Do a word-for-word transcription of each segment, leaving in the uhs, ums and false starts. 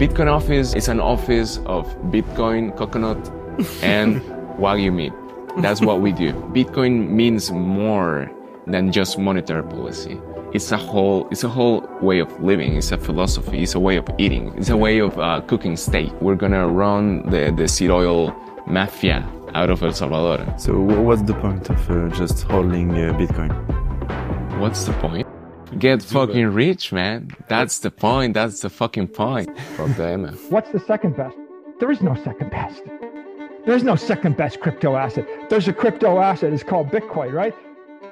Bitcoin office is an office of Bitcoin, coconut, and wagyu meat. That's what we do. Bitcoin means more than just monetary policy. It's a whole, it's a whole way of living. It's a philosophy. It's a way of eating. It's a way of uh, cooking steak. We're gonna run the, the seed oil mafia out of El Salvador. So what's the point of uh, just holding uh, Bitcoin? What's the point? Get fucking rich, man. That's the point. That's the fucking point. Fuck the I M F. What's the second best? There is no second best. There's no second best crypto asset. There's a crypto asset. It's called Bitcoin, right?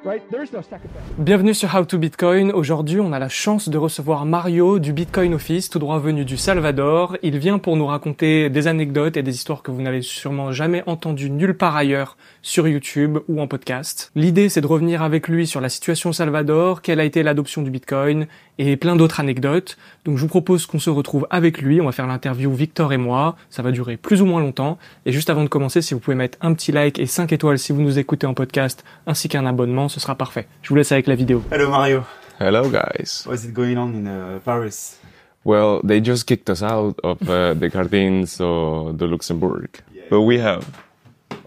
Right? There's no second best. Bienvenue sur How to Bitcoin. Aujourd'hui, on a la chance de recevoir Mario du Bitcoin Office, tout droit venu du Salvador. Il vient pour nous raconter des anecdotes et des histoires que vous n'avez sûrement jamais entendues nulle part ailleurs sur YouTube ou en podcast. L'idée, c'est de revenir avec lui sur la situation au Salvador, quelle a été l'adoption du Bitcoin et plein d'autres anecdotes. Donc je vous propose qu'on se retrouve avec lui. On va faire l'interview Victor et moi. Ça va durer plus ou moins longtemps. Et juste avant de commencer, si vous pouvez mettre un petit like et cinq étoiles si vous nous écoutez en podcast, ainsi qu'un abonnement, ce sera parfait. Je vous laisse avec la vidéo. Hello Mario. Hello guys. What's it going on in uh, Paris? Well, they just kicked us out of uh, the gardens of the Luxembourg. Yeah. But we have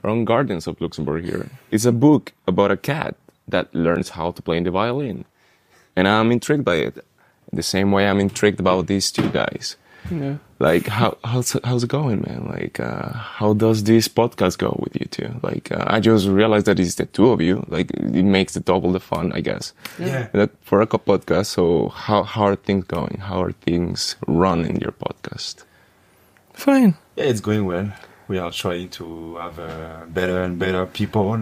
our own gardens of Luxembourg here. It's a book about a cat that learns how to play the violin. And I'm intrigued by it. The same way I'm intrigued about these two guys. Yeah. Like, how, how's, how's it going, man? Like, uh, how does this podcast go with you two? Like, uh, I just realized that it's the two of you. Like, it makes it double the fun, I guess. Yeah. yeah. For a podcast, so how, how are things going? How are things run in your podcast? Fine. Yeah, it's going well. We are trying to have uh, better and better people.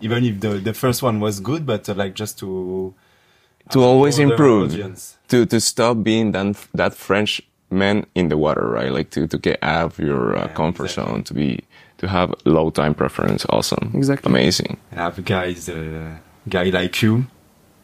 Even if the, the first one was good, but uh, like just to... To always improve. To, to stop being that, that French... men in the water, right? Like to, to get out of your uh, yeah, comfort exactly. zone, to be, to have low time preference. Awesome. Exactly. Amazing. I have a guy, uh, guy like you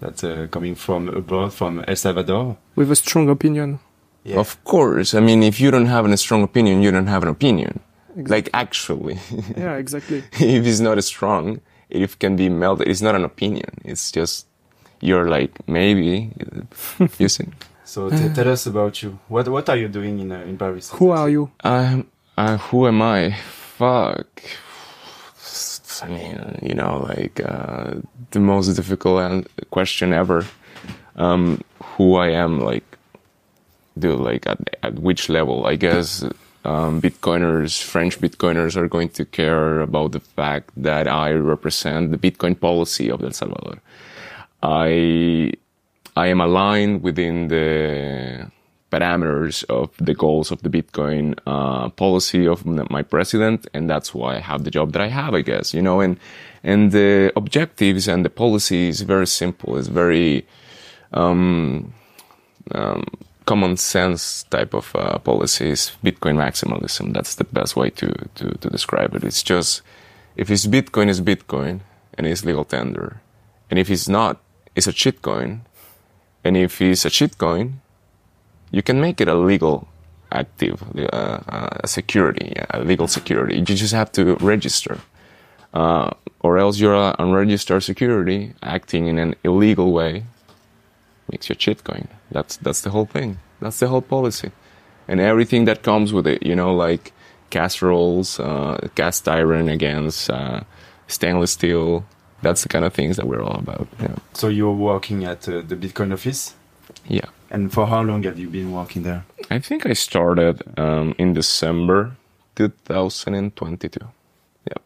that's uh, coming from abroad, from El Salvador. With a strong opinion. Yeah. Of course. I mean, if you don't have a strong opinion, you don't have an opinion. Exactly. Like actually. Yeah, exactly. If it's not strong, it can be melted. It's not an opinion. It's just, you're like, maybe, you see. So t tell us about you. What what are you doing in uh, in Paris? Who are you? I'm. Uh, who am I? Fuck. I mean, you know, like uh, the most difficult question ever. Um, who I am, like, dude, like at at which level? I guess um, Bitcoiners, French Bitcoiners, are going to care about the fact that I represent the Bitcoin policy of El Salvador. I. I am aligned within the parameters of the goals of the Bitcoin uh, policy of my president, and that's why I have the job that I have, I guess, you know, and and the objectives and the policy is very simple. It's very um, um, common sense type of uh, policies, Bitcoin maximalism. That's the best way to, to, to describe it. It's just, if it's Bitcoin, it's Bitcoin, and it's legal tender. And if it's not, it's a shitcoin. And if it's a shitcoin, you can make it a legal active, uh, a security, a legal security. You just have to register. Uh, or else you're an unregistered security acting in an illegal way makes you a shitcoin. That's, that's the whole thing. That's the whole policy. And everything that comes with it, you know, like casseroles, uh, cast iron against uh, stainless steel. That's the kind of things that we're all about. Yeah. So you're working at uh, the Bitcoin office? Yeah. And for how long have you been working there? I think I started um, in December two thousand twenty-two. Yeah.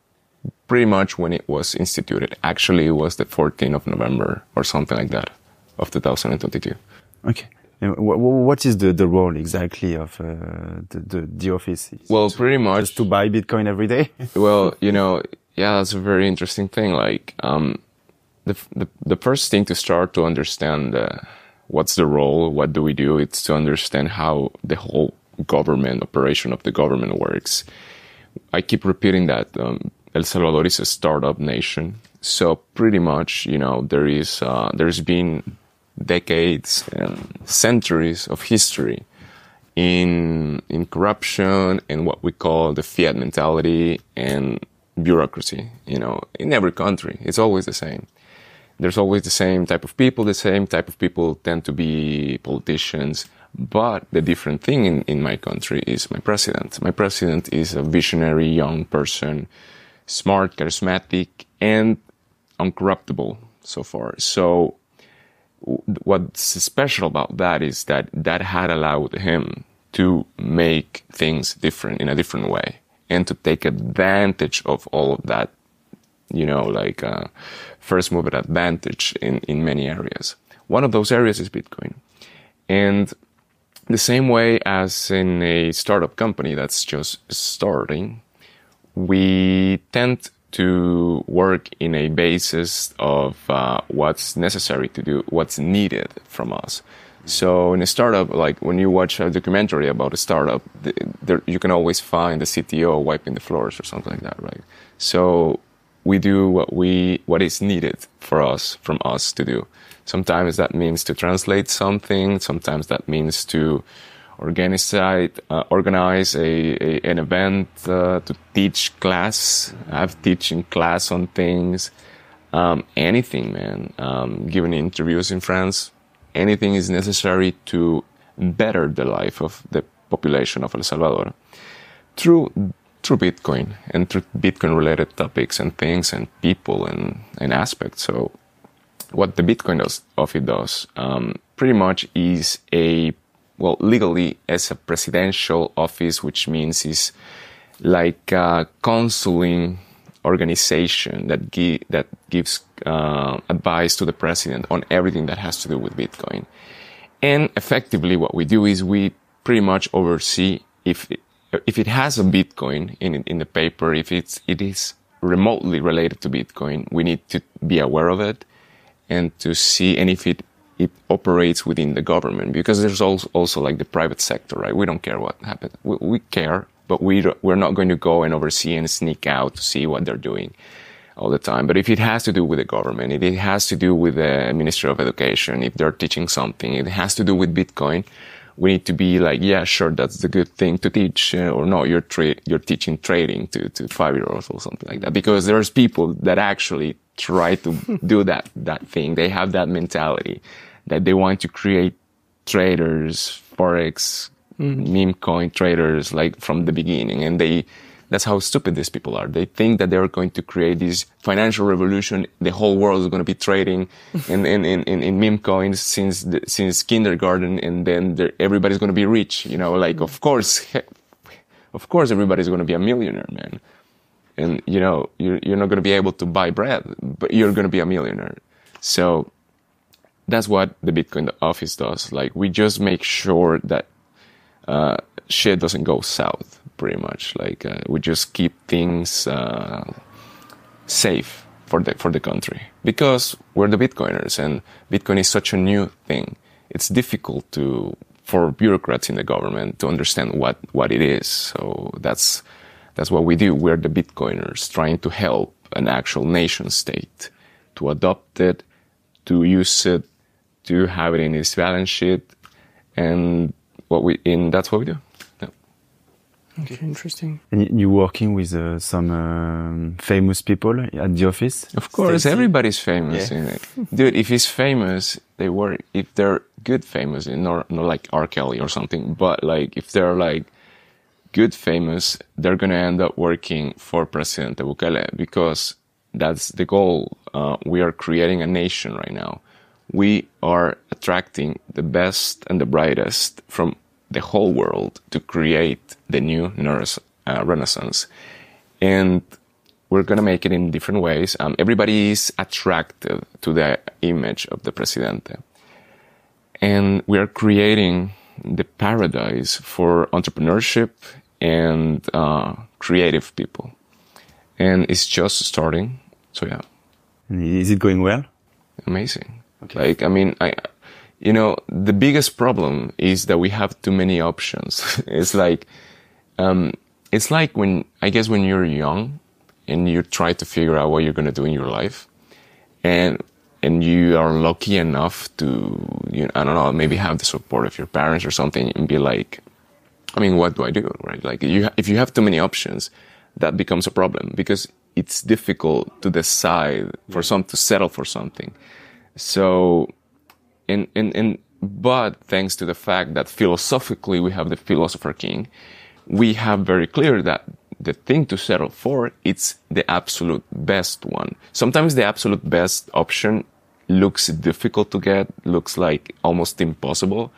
Pretty much when it was instituted. Actually, it was the fourteenth of November or something like that of two thousand twenty-two. Okay. What is the, the role exactly of uh, the, the, the office? Is well, pretty much... Just to buy Bitcoin every day? Well, you know... Yeah, that's a very interesting thing. Like, um, the, the, the first thing to start to understand uh, what's the role, what do we do, it's to understand how the whole government, operation of the government works. I keep repeating that um, El Salvador is a startup nation. So pretty much, you know, there is, uh, there's been decades and centuries of history in, in corruption and what we call the fiat mentality and bureaucracy, you know, in every country. It's always the same. There's always the same type of people. The same type of people tend to be politicians, But the different thing in, in my country is my president. My president is a visionary young person, smart, charismatic, and uncorruptible so far. So what's special about that is that that had allowed him to make things different in a different way and to take advantage of all of that, you know, like uh, first mover advantage in, in many areas. One of those areas is Bitcoin. And the same way as in a startup company that's just starting, we tend to work in a basis of uh, what's necessary to do, what's needed from us. So in a startup, like when you watch a documentary about a startup, the, there, you can always find the C T O wiping the floors or something like that, right? So we do what we what is needed for us from us to do. Sometimes that means to translate something. Sometimes that means to organize, uh, organize a, a, an event, uh, to teach class. I have teaching class on things. Um, anything, man. Um, giving interviews in France. Anything is necessary to better the life of the population of El Salvador through through Bitcoin and through Bitcoin-related topics and things and people and, and aspects. So what the Bitcoin Office does um, pretty much is a, well, legally as a presidential office, which means is like a consuling organization that gi- that gives uh, advice to the president on everything that has to do with Bitcoin. And effectively what we do is we pretty much oversee if it, if it has a Bitcoin in in the paper, if it's it is remotely related to Bitcoin, we need to be aware of it and to see and if it, it operates within the government, because there's also, also like the private sector, right? We don't care what happens. We, we care, but we, we're not going to go and oversee and sneak out to see what they're doing all the time. But if it has to do with the government, if it has to do with the Ministry of Education, if they're teaching something, it has to do with Bitcoin, we need to be like, yeah, sure, that's the good thing to teach, or no, you're tra- you're teaching trading to, to five-year-olds or something like that, because there's people that actually try to do that that thing. They have that mentality that they want to create traders, forex, mm-hmm. meme coin traders, like from the beginning. And they that's how stupid these people are. They think that they're going to create this financial revolution. The whole world is going to be trading in, in, in, in, in meme coins since the, since kindergarten, and then everybody's going to be rich. You know, like, of course, of course, everybody's going to be a millionaire, man. And, you know, you're, you're not going to be able to buy bread, but you're going to be a millionaire. So that's what the Bitcoin Office does. Like, we just make sure that uh, shit doesn't go south. Pretty much, like uh, we just keep things uh, safe for the for the country, because we're the Bitcoiners, and Bitcoin is such a new thing. It's difficult to for bureaucrats in the government to understand what, what it is. So that's that's what we do. We're the Bitcoiners trying to help an actual nation state to adopt it, to use it, to have it in its balance sheet, and what we in that's what we do. Okay, interesting. And you're working with uh, some um, famous people at the office? Of course, Stacy. Everybody's famous yeah. in it. Dude, if he's famous, they work. If they're good famous, not, not like R. Kelly or something, but like if they're like good famous, they're going to end up working for President Bukele, because that's the goal. Uh, we are creating a nation right now. We are attracting the best and the brightest from the whole world to create the new nurse, uh, renaissance. And we're going to make it in different ways. Um, everybody is attracted to the image of the presidente. And we are creating the paradise for entrepreneurship and uh, creative people. And it's just starting. So, yeah. Is it going well? Amazing. Okay. Like, I mean, I... You know, the biggest problem is that we have too many options. It's like, um, it's like when, I guess when you're young and you try to figure out what you're going to do in your life, and, and you are lucky enough to, you know, I don't know, maybe have the support of your parents or something and be like, I mean, what do I do? Right? Like you, if you have too many options, that becomes a problem, because it's difficult to decide for some, to settle for something. So, And, and, and But thanks to the fact that philosophically we have the philosopher king, we have very clear that the thing to settle for, it's the absolute best one. Sometimes the absolute best option looks difficult to get, looks like almost impossible,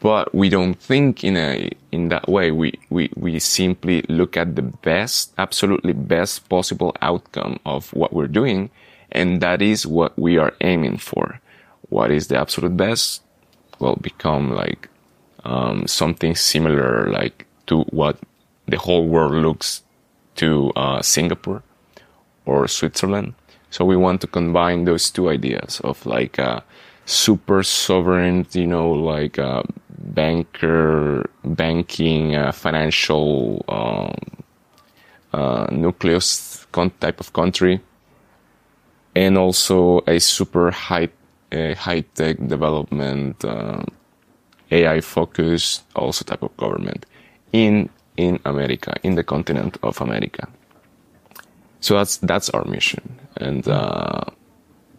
but we don't think in a, in that way. We, we, we simply look at the best, absolutely best possible outcome of what we're doing. And that is what we are aiming for. What is the absolute best? Well, become like, um, something similar, like to what the whole world looks to uh, Singapore or Switzerland. So we want to combine those two ideas of like a super sovereign, you know, like a banker, banking, uh, financial um, uh, nucleus con- type of country, and also a super high, uh, high-tech development, uh, A I-focused, also type of government in in America, in the continent of America. So that's, that's our mission. And, uh,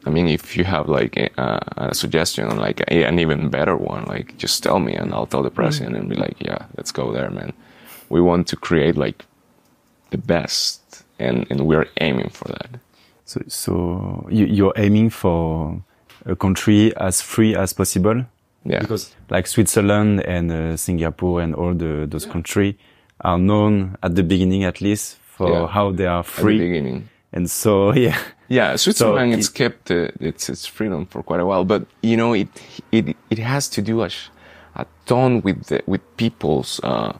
I mean, if you have like a, a suggestion on like a, an even better one, like just tell me and I'll tell the president and be like, yeah, let's go there, man. We want to create like the best, and, and we're aiming for that. So, so you, you're aiming for a country as free as possible? Yeah. Because like Switzerland and uh, Singapore and all the, those yeah. countries are known at the beginning, at least, for yeah. how they are free. At the beginning. And so, yeah. Yeah, Switzerland has so kept uh, its, its freedom for quite a while. But, you know, it, it, it has to do a, a ton with the, with people's, uh,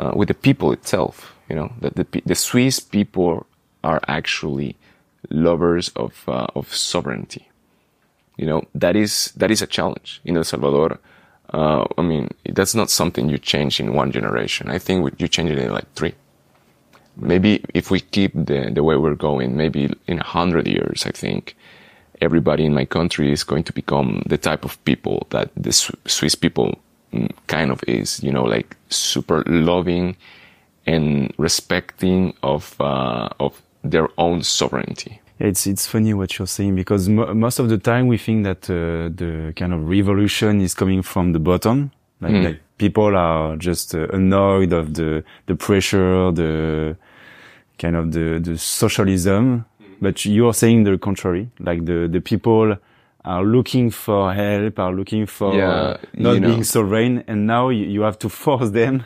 uh, with the people itself. You know, that the, the Swiss people are actually lovers of, uh, of sovereignty. You know, that is, that is a challenge in El Salvador. Uh, I mean, that's not something you change in one generation. I think you change it in like three. Maybe if we keep the, the way we're going, maybe in a hundred years, I think everybody in my country is going to become the type of people that the Swiss people kind of is, you know, like super loving and respecting of, uh, of their own sovereignty. It's it's funny what you're saying, because mo- most of the time we think that uh, the kind of revolution is coming from the bottom, like, mm. like people are just uh, annoyed of the the pressure, the kind of the the socialism. Mm. But you are saying the contrary, like the the people are looking for help, are looking for yeah, uh, not you know. being sovereign, and now you, you have to force them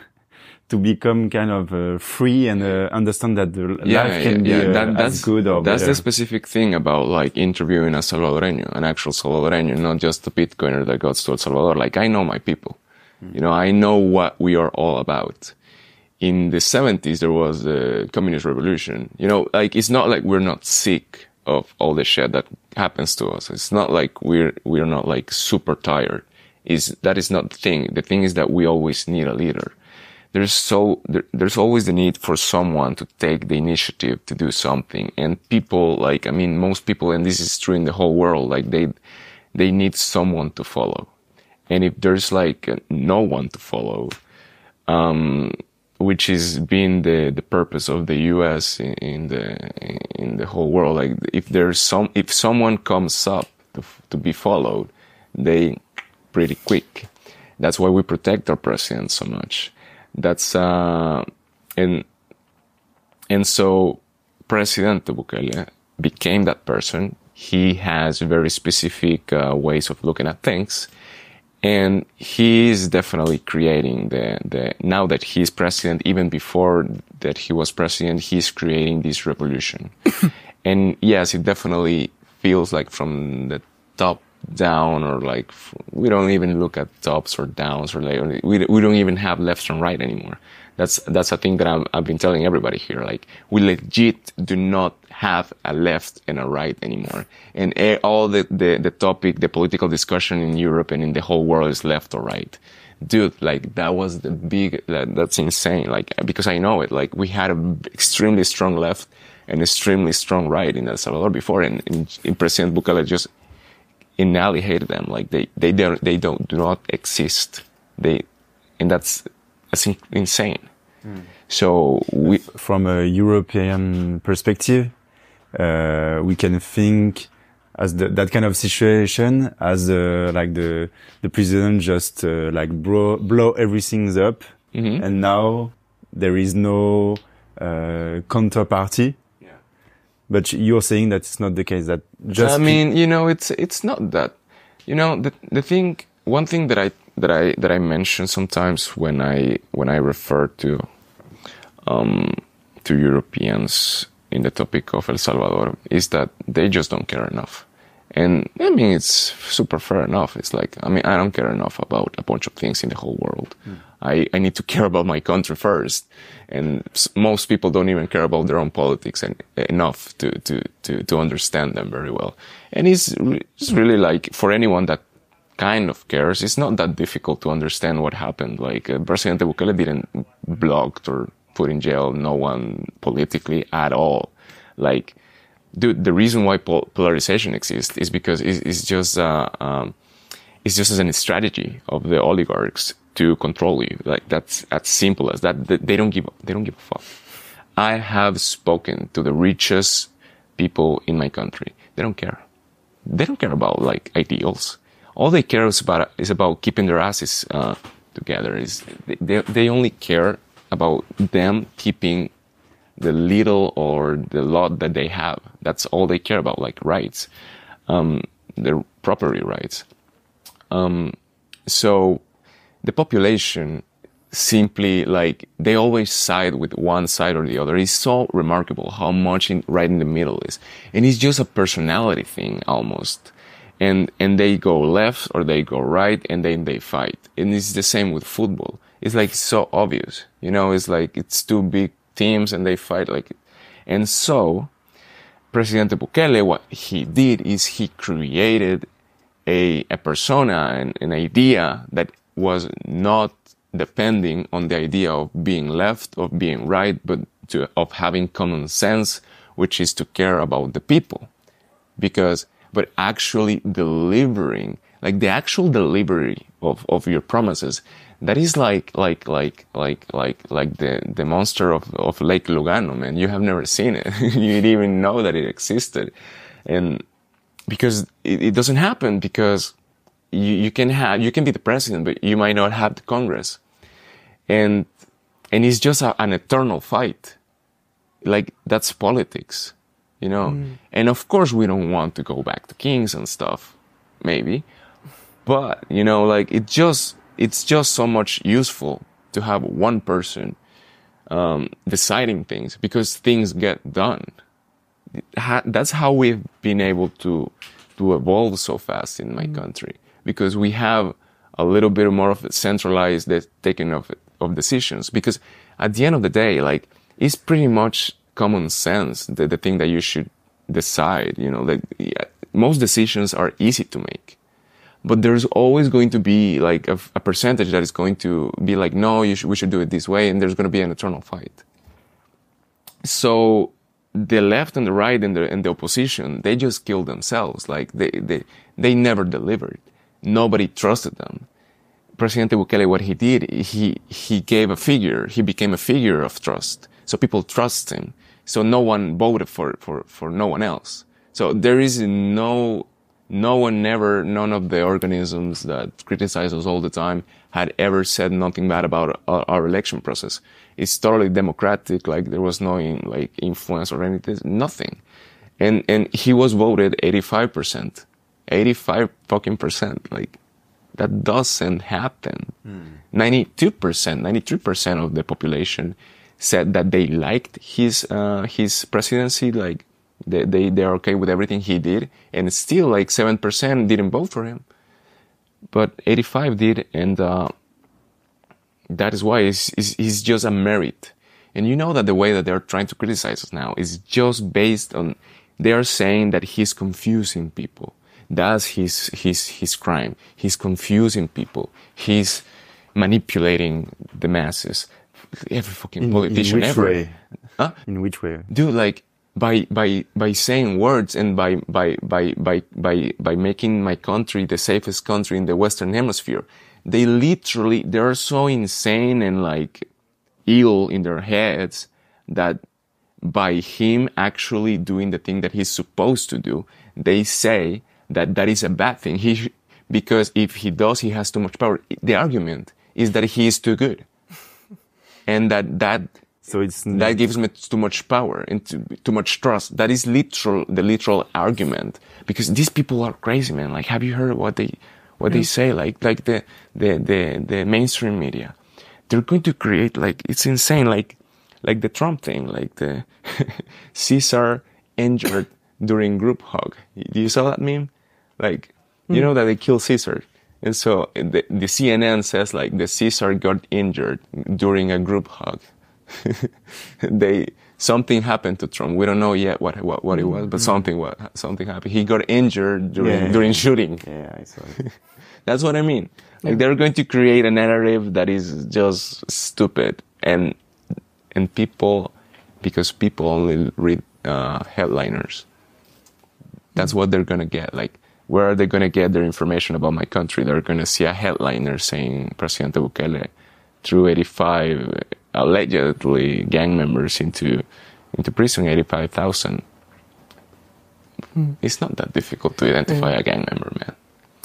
to become kind of uh, free and uh, understand that the yeah, life can yeah, be yeah. That, uh, that's, as good or that's better. The specific thing about like interviewing a Salvadoreño, an actual Salvadoreño, not just a Bitcoiner that goes to El Salvador. Like, I know my people. Mm-hmm. You know, I know what we are all about. In the seventies, there was the communist revolution. You know, like, it's not like we're not sick of all the shit that happens to us. It's not like we're, we're not like super tired. Is that is not the thing. The thing is that we always need a leader. There's so, there, there's always the need for someone to take the initiative to do something. And people, like, I mean, most people, and this is true in the whole world, like they, they need someone to follow. And if there's like no one to follow, um, which is being the, the purpose of the U S in, in the, in the whole world, like if there's some, if someone comes up to, to be followed, they pretty quick. That's why we protect our president so much. That's, uh, and, and so President Bukele became that person. He has very specific uh, ways of looking at things. And he is definitely creating the, the, now that he's president, even before that he was president, he's creating this revolution. And yes, it definitely feels like from the top down, or like we don't even look at tops or downs, or like we we don't even have left and right anymore. That's that's a thing that I'm, I've been telling everybody here. Like, we legit do not have a left and a right anymore. And all the the the topic, the political discussion in Europe and in the whole world is left or right, dude. Like, that was the big. That, that's insane. Like, because I know it. Like, we had an extremely strong left and extremely strong right in El Salvador before, and, and, and President Bukele just annihilate them. Like, they they don't they don't do not exist. They and that's that's in, insane. Mm. So we, from a European perspective, uh, we can think as the, that kind of situation, as uh, like the the president just uh, like blow blow everything up, mm-hmm. and now there is no uh, counterparty. Yeah. But you're saying that it's not the case. That just I mean, you know, it's it's not that. You know, the the thing, one thing that I that I that I mention sometimes when I when I refer to um, to Europeans in the topic of El Salvador is that they just don't care enough. And I mean, it's super fair enough. It's like, I mean, I don't care enough about a bunch of things in the whole world. Mm. I, I need to care about my country first. And most people don't even care about their own politics and, enough to, to, to, to understand them very well. And it's, it's really like, for anyone that kind of cares, it's not that difficult to understand what happened. Like, uh, President Bukele didn't block or put in jail no one politically at all. Like, dude, the reason why pol polarization exists is because it's, it's just uh, um, it's just a strategy of the oligarchs to control you. Like, that's as simple as that. They don't give they don't give a fuck. I have spoken to the richest people in my country. They don't care. They don't care about like ideals. All they care is about is about keeping their asses uh, together. Is they they only care about them keeping the little or the lot that they have. That's all they care about, like rights, um, their property rights. Um, so the population simply, like, they always side with one side or the other. It's so remarkable how much in, right in the middle is. And it's just a personality thing almost. And, and they go left or they go right and then they fight. And it's the same with football. It's like so obvious, you know, it's like it's two big teams and they fight like it. And so Presidente Bukele, what he did is he created a, a persona and an idea that was not depending on the idea of being left, of being right, but to, of having common sense, which is to care about the people. Because, but actually delivering, like the actual delivery of, of your promises, that is like, like, like, like, like, like the, the monster of, of Lake Lugano, man. You have never seen it. You didn't even know that it existed. And because it, it doesn't happen, because you, you can have, you can be the president, but you might not have the Congress. And, and it's just a, an eternal fight. Like, that's politics, you know? Mm. And of course we don't want to go back to kings and stuff, maybe. But, you know, like it just, it's just so much useful to have one person um, deciding things, because things get done. Ha that's how we've been able to to evolve so fast in my mm. country, because we have a little bit more of a centralized taking of of decisions. Because at the end of the day, like, it's pretty much common sense the, the thing that you should decide. You know, like, yeah, most decisions are easy to make. But there's always going to be like a, a percentage that is going to be like, no, you sh we should do it this way. And there's going to be an eternal fight. So the left and the right and the, and the opposition, they just killed themselves. Like they, they, they never delivered. Nobody trusted them. President Bukele, what he did, he, he gave a figure. He became a figure of trust. So people trust him. So no one voted for, for, for no one else. So there is no, No one never, none of the organisms that criticize us all the time had ever said nothing bad about our, our election process. It's totally democratic. Like, there was no in, like influence or anything, nothing. And, and he was voted eighty-five percent, eighty-five fucking percent. Like, that doesn't happen. Mm. ninety-two percent, ninety-three percent of the population said that they liked his, uh, his presidency. Like, They, they, they're okay with everything he did. And still, like, seven percent didn't vote for him. But eighty-five did. And, uh, that is why it's, it's, it's just a merit. And you know that the way that they're trying to criticize us now is just based on, they're saying that he's confusing people. That's his, his, his crime. He's confusing people. He's manipulating the masses. Every fucking politician ever. In which way? Huh? In which way? Dude, like, By, by, by saying words and by, by, by, by, by, by making my country the safest country in the Western Hemisphere. They literally, they're so insane and like ill in their heads that by him actually doing the thing that he's supposed to do, they say that that is a bad thing. He sh- because if he does, he has too much power. The argument is that he is too good, and that that so it's that not- gives him too much power and too, too much trust. That is literal, the literal argument. Because these people are crazy, man. Like, have you heard what they what mm-hmm. they say? Like, like the the the the mainstream media, they're going to create, like, it's insane. Like. Like the Trump thing, like the Caesar injured during group hug. You saw that meme? Like, mm. you know that they killed Caesar. And so the, the C N N says, like, the Caesar got injured during a group hug. they Something happened to Trump. We don't know yet what what, what it was, but mm. something what, something happened. He got injured during, yeah, during shooting. Yeah, I saw it. That's what I mean. Like, yeah. They're going to create a narrative that is just stupid. And... And people, because people only read uh, headliners, that's what they're going to get. Like, where are they going to get their information about my country? They're going to see a headliner saying Presidente Bukele threw eighty-five, allegedly, gang members into into prison, eighty-five thousand. Hmm. It's not that difficult to identify yeah. a gang member, man.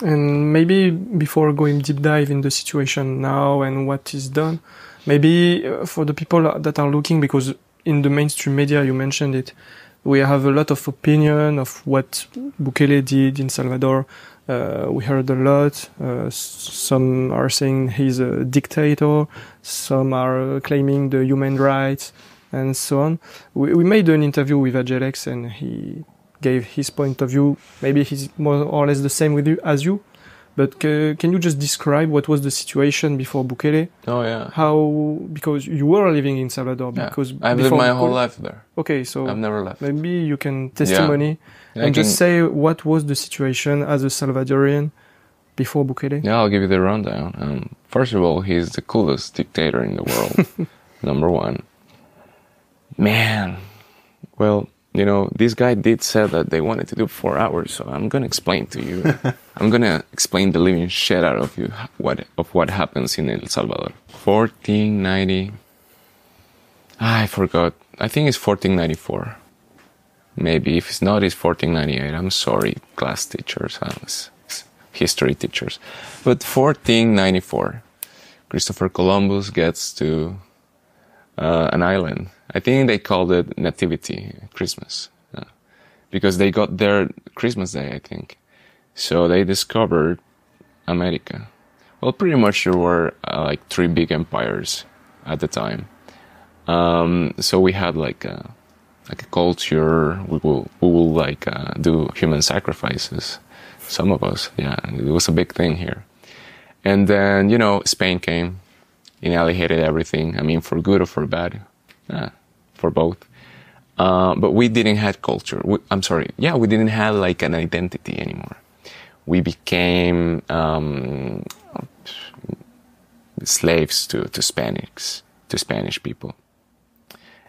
And maybe before going deep dive in the situation now and what is done, maybe for the people that are looking, because in the mainstream media, you mentioned it, we have a lot of opinion of what Bukele did in Salvador. Uh, we heard a lot. Uh, some are saying he's a dictator. Some are claiming the human rights and so on. We, we made an interview with Agelix and he gave his point of view. Maybe he's more or less the same with you as you. But c- can you just describe what was the situation before Bukele? Oh, yeah. How, because you were living in Salvador. Because yeah. I've lived my Bukele. whole life there. Okay, so I've never left. Maybe you can testimony yeah. and I just can... say what was the situation as a Salvadorian before Bukele? Yeah, I'll give you the rundown. Um, first of all, he's the coolest dictator in the world, number one. Man. Well... You know, this guy did say that they wanted to do four hours, so I'm gonna explain to you. I'm gonna explain the living shit out of you what of what happens in El Salvador. fourteen ninety. I forgot. I think it's fourteen ninety-four. Maybe if it's not, it's fourteen ninety-eight. I'm sorry, class teachers, history teachers. But fourteen ninety-four, Christopher Columbus gets to uh, an island. I think they called it Nativity Christmas uh, because they got there Christmas Day, I think. So they discovered America. Well, pretty much there were uh, like three big empires at the time. Um, so we had like a, like a culture. We will we will like uh, do human sacrifices. Some of us, yeah, it was a big thing here. And then you know Spain came, annihilated everything. I mean, for good or for bad. Uh, for both. Uh, but we didn't have culture. We, I'm sorry. Yeah, we didn't have like an identity anymore. We became um, slaves to, to Spanish, to Spanish people.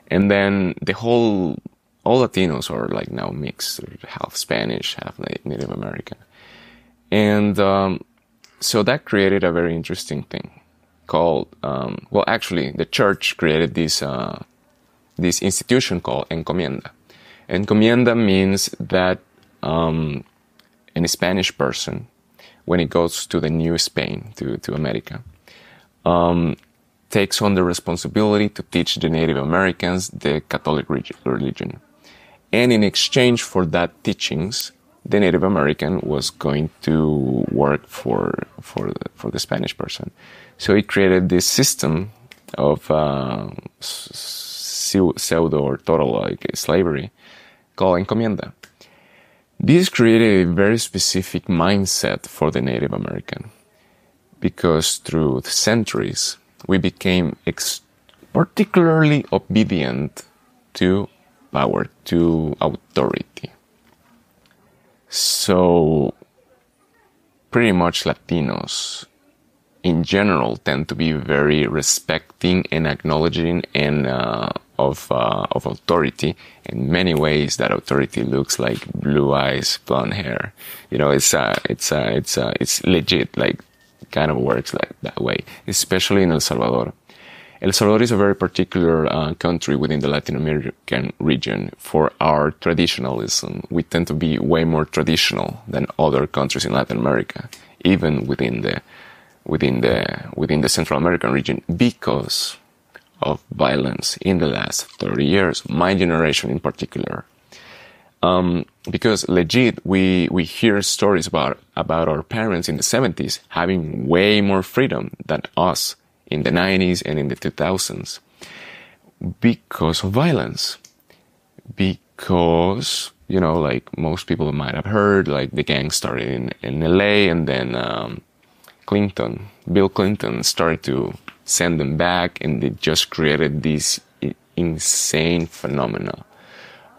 And then the whole, all Latinos are like now mixed, half Spanish, half Native American. And um, so that created a very interesting thing called, um, well, actually, the church created this... Uh, this institution called Encomienda. Encomienda means that um, an Spanish person, when it goes to the new Spain, to, to America, um, takes on the responsibility to teach the Native Americans the Catholic religion. And in exchange for that teachings, the Native American was going to work for, for, the, for the Spanish person. So it created this system of... Uh, s- pseudo or total like slavery called encomienda. This created a very specific mindset for the Native American because through the centuries we became ex- particularly obedient to power, to authority. So pretty much Latinos in general tend to be very respecting and acknowledging and uh, Of, uh, of authority. In many ways, that authority looks like blue eyes, blonde hair. You know, it's uh, it's uh, it's uh, it's legit. Like, kind of works like that way, especially in El Salvador. El Salvador is a very particular uh, country within the Latin American region for our traditionalism. We tend to be way more traditional than other countries in Latin America, even within the within the within the Central American region, because of violence in the last thirty years, my generation in particular. Um, because legit, we, we hear stories about, about our parents in the seventies having way more freedom than us in the nineties and in the two thousands because of violence. Because, you know, like most people might have heard, like the gang started in, in L A, and then, um, Clinton, Bill Clinton started to send them back, and they just created this insane phenomena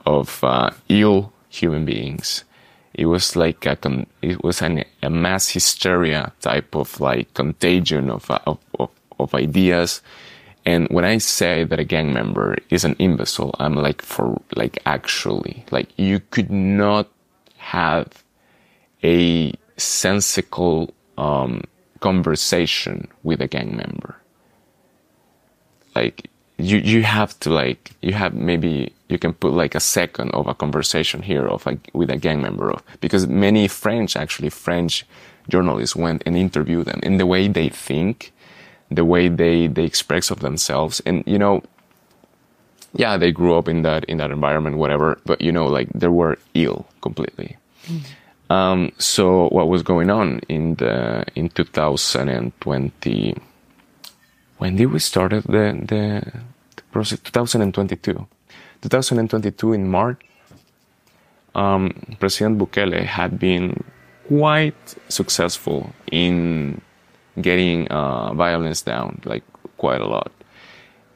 of uh, ill human beings. It was like a con it was an, a mass hysteria type of like contagion of, of of of ideas. And when I say that a gang member is an imbecile, I'm like for like actually like you could not have a sensical um, conversation with a gang member. Like you, you have to like you have maybe. You can put like a second of a conversation here of a, with a gang member of, because many French, actually French journalists went and interviewed them, and the way they think, the way they, they express of themselves. And, you know, yeah, they grew up in that, in that environment, whatever, but you know, like they were ill completely. Mm-hmm. Um, so what was going on in the, in two thousand twenty, when did we started the, the, the process? twenty twenty-two. twenty twenty-two in March, um, President Bukele had been quite successful in getting uh, violence down, like quite a lot.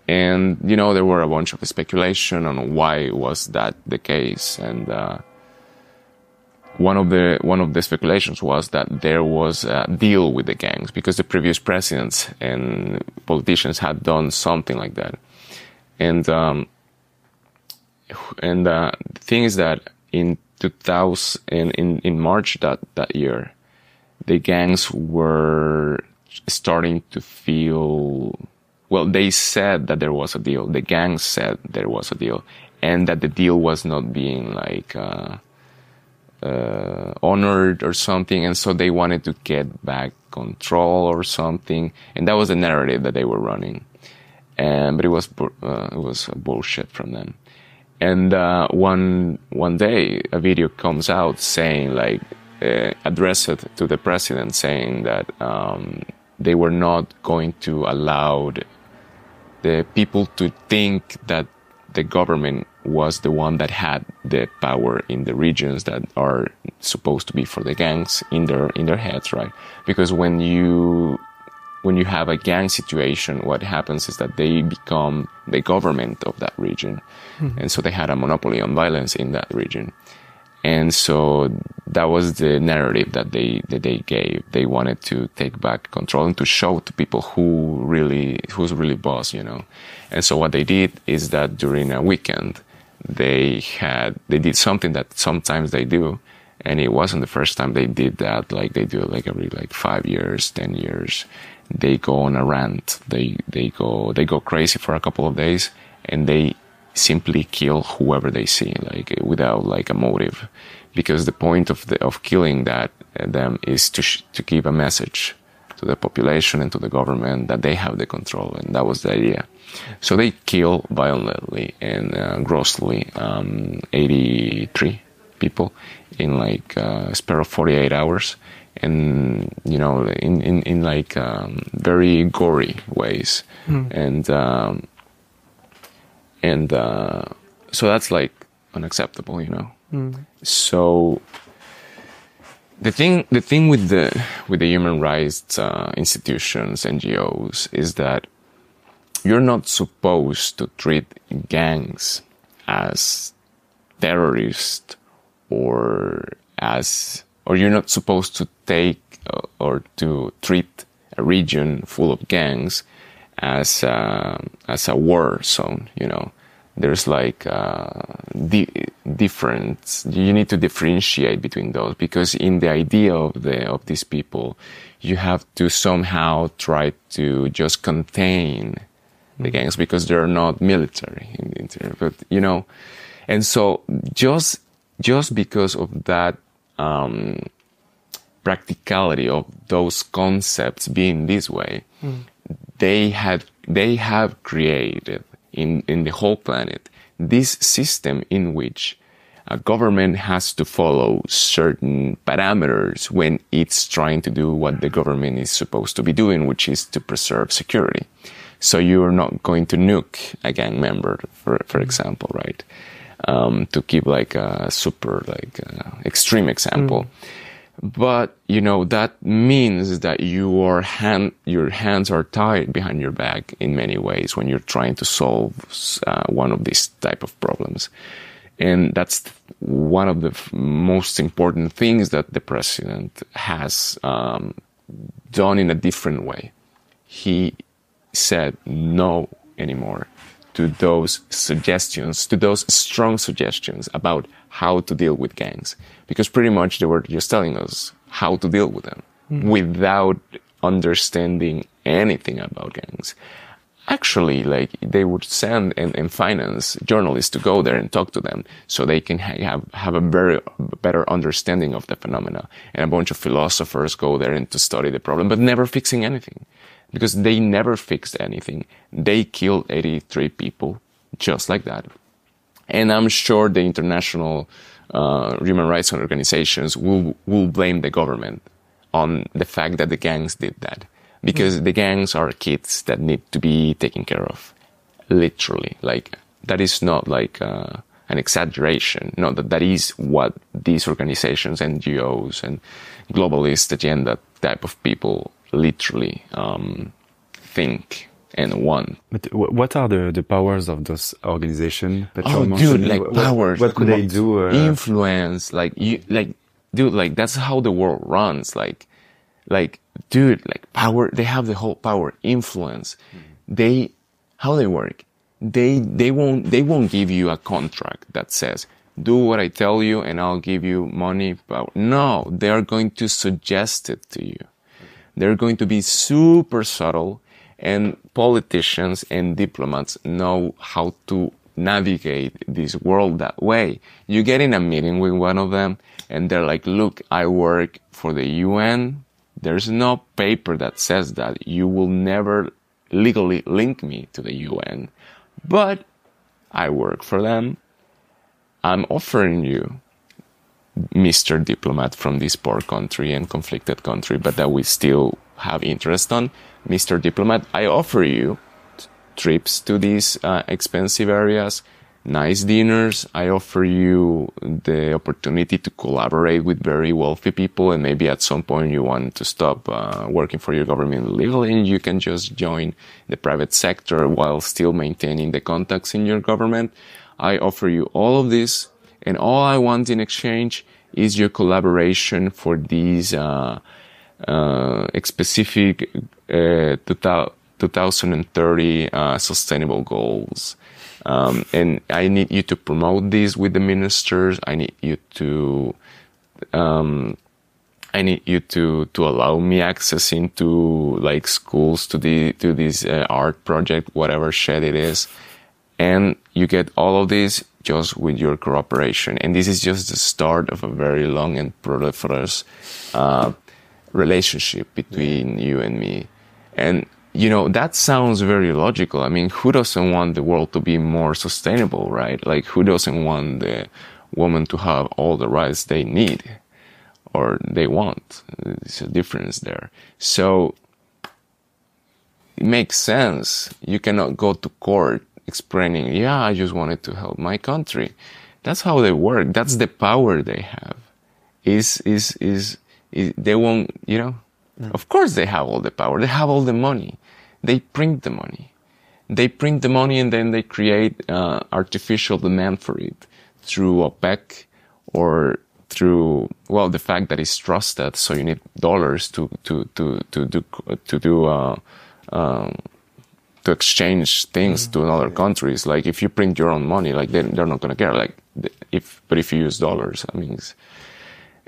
And, you know, there were a bunch of speculation on why was that the case. And uh, one of the one of the speculations was that there was a deal with the gangs, because the previous presidents and politicians had done something like that. And um And uh, the thing is that in two thousand, in, in, in March that, that year, the gangs were starting to feel, well, they said that there was a deal. The gangs said there was a deal, and that the deal was not being like uh, uh, honored or something. And so they wanted to get back control or something. And that was the narrative that they were running. And, but it was, uh, it was bullshit from them. And uh, one one day, a video comes out saying, like, uh, addressed to the president, saying that um, they were not going to allow the people to think that the government was the one that had the power in the regions that are supposed to be for the gangs in their in their heads, right? Because when you when you have a gang situation, what happens is that they become the government of that region. Mm-hmm. And so they had a monopoly on violence in that region. And so that was the narrative that they, that they gave. They wanted to take back control and to show to people who really, who's really boss, you know? And so what they did is that during a weekend, they had, they did something that sometimes they do. And it wasn't the first time they did that. Like they do it like every like five years, ten years. They go on a rant. They they go they go crazy for a couple of days, and they simply kill whoever they see, like without like a motive, because the point of the, of killing that uh, them is to sh to give a message to the population and to the government that they have the control, and that was the idea. So they kill violently and uh, grossly um, eighty-three people in like a span of forty-eight hours. And, you know, in, in, in like, um, very gory ways. Mm. And, um, and, uh, so that's like unacceptable, you know? Mm. So the thing, the thing with the, with the human rights, uh, institutions, N G Os, is that you're not supposed to treat gangs as terrorists or as, or you're not supposed to take or to treat a region full of gangs as a, as a war zone, you know. There's like a di difference. You need to differentiate between those, because in the idea of the of these people, you have to somehow try to just contain the gangs, because they're not military in the interior. But, you know, and so just, just because of that, um, practicality of those concepts being this way, mm. they had, they have created in, in the whole planet this system in which a government has to follow certain parameters when it's trying to do what the government is supposed to be doing, which is to preserve security. So you're not going to nuke a gang member, for for example, right? Um, to give like a super, like uh, extreme example. Mm. But, you know, that means that you are hand, your hands are tied behind your back in many ways when you're trying to solve uh, one of these type of problems. And that's one of the f most important things that the president has um, done in a different way. He said no anymore to those suggestions, to those strong suggestions about how to deal with gangs. Because pretty much they were just telling us how to deal with them mm-hmm. without understanding anything about gangs. Actually, like, they would send and, and finance journalists to go there and talk to them so they can ha have, have a very better understanding of the phenomena. And a bunch of philosophers go there and to study the problem, but never fixing anything, because they never fixed anything. They killed eighty-three people just like that. And I'm sure the international, uh, human rights organizations will, will blame the government on the fact that the gangs did that. Because the gangs are kids that need to be taken care of, literally. Like, that is not like uh, an exaggeration. No, that, that is what these organizations, N G Os, and globalist agenda type of people literally um, think and want. But what are the, the powers of those organizations? Oh, dude, like what, powers. What could what, they do? Uh, influence, like you, like dude, like that's how the world runs. Like, like. Dude, like power, they have the whole power, influence. Mm-hmm. They, how they work, they, they won't, they won't give you a contract that says, do what I tell you and I'll give you money, power. No, they are going to suggest it to you. Okay. They're going to be super subtle, and politicians and diplomats know how to navigate this world that way. You get in a meeting with one of them and they're like, look, I work for the U N. There's no paper that says that. You will never legally link me to the U N. But I work for them. I'm offering you, Mister Diplomat from this poor country and conflicted country, but that we still have interest on, Mister Diplomat, I offer you trips to these uh, expensive areas, nice dinners. I offer you the opportunity to collaborate with very wealthy people, and maybe at some point you want to stop uh, working for your government legally, and you can just join the private sector while still maintaining the contacts in your government. I offer you all of this, and all I want in exchange is your collaboration for these uh, uh, specific uh, two thousand thirty uh, sustainable goals. Um, and I need you to promote this with the ministers. I need you to, um, I need you to, to allow me access into like schools to the, to this uh, art project, whatever shit it is. And you get all of this just with your cooperation. And this is just the start of a very long and proliferous, uh, relationship between you and me. And, you know, that sounds very logical. I mean, who doesn't want the world to be more sustainable, right? Like, who doesn't want the woman to have all the rights they need or they want? There's a difference there. So it makes sense. You cannot go to court explaining, yeah, I just wanted to help my country. That's how they work. That's the power they have. Is, is, is, is they won't, you know, no. Of course they have all the power. They have all the money. They print the money. They print the money and then they create uh, artificial demand for it through OPEC or through, well, the fact that it's trusted, so you need dollars to to to to do to do uh, um, to exchange things mm-hmm. to other countries. Like, if you print your own money, like they, they're not gonna care. Like if but if you use dollars, I mean, it's,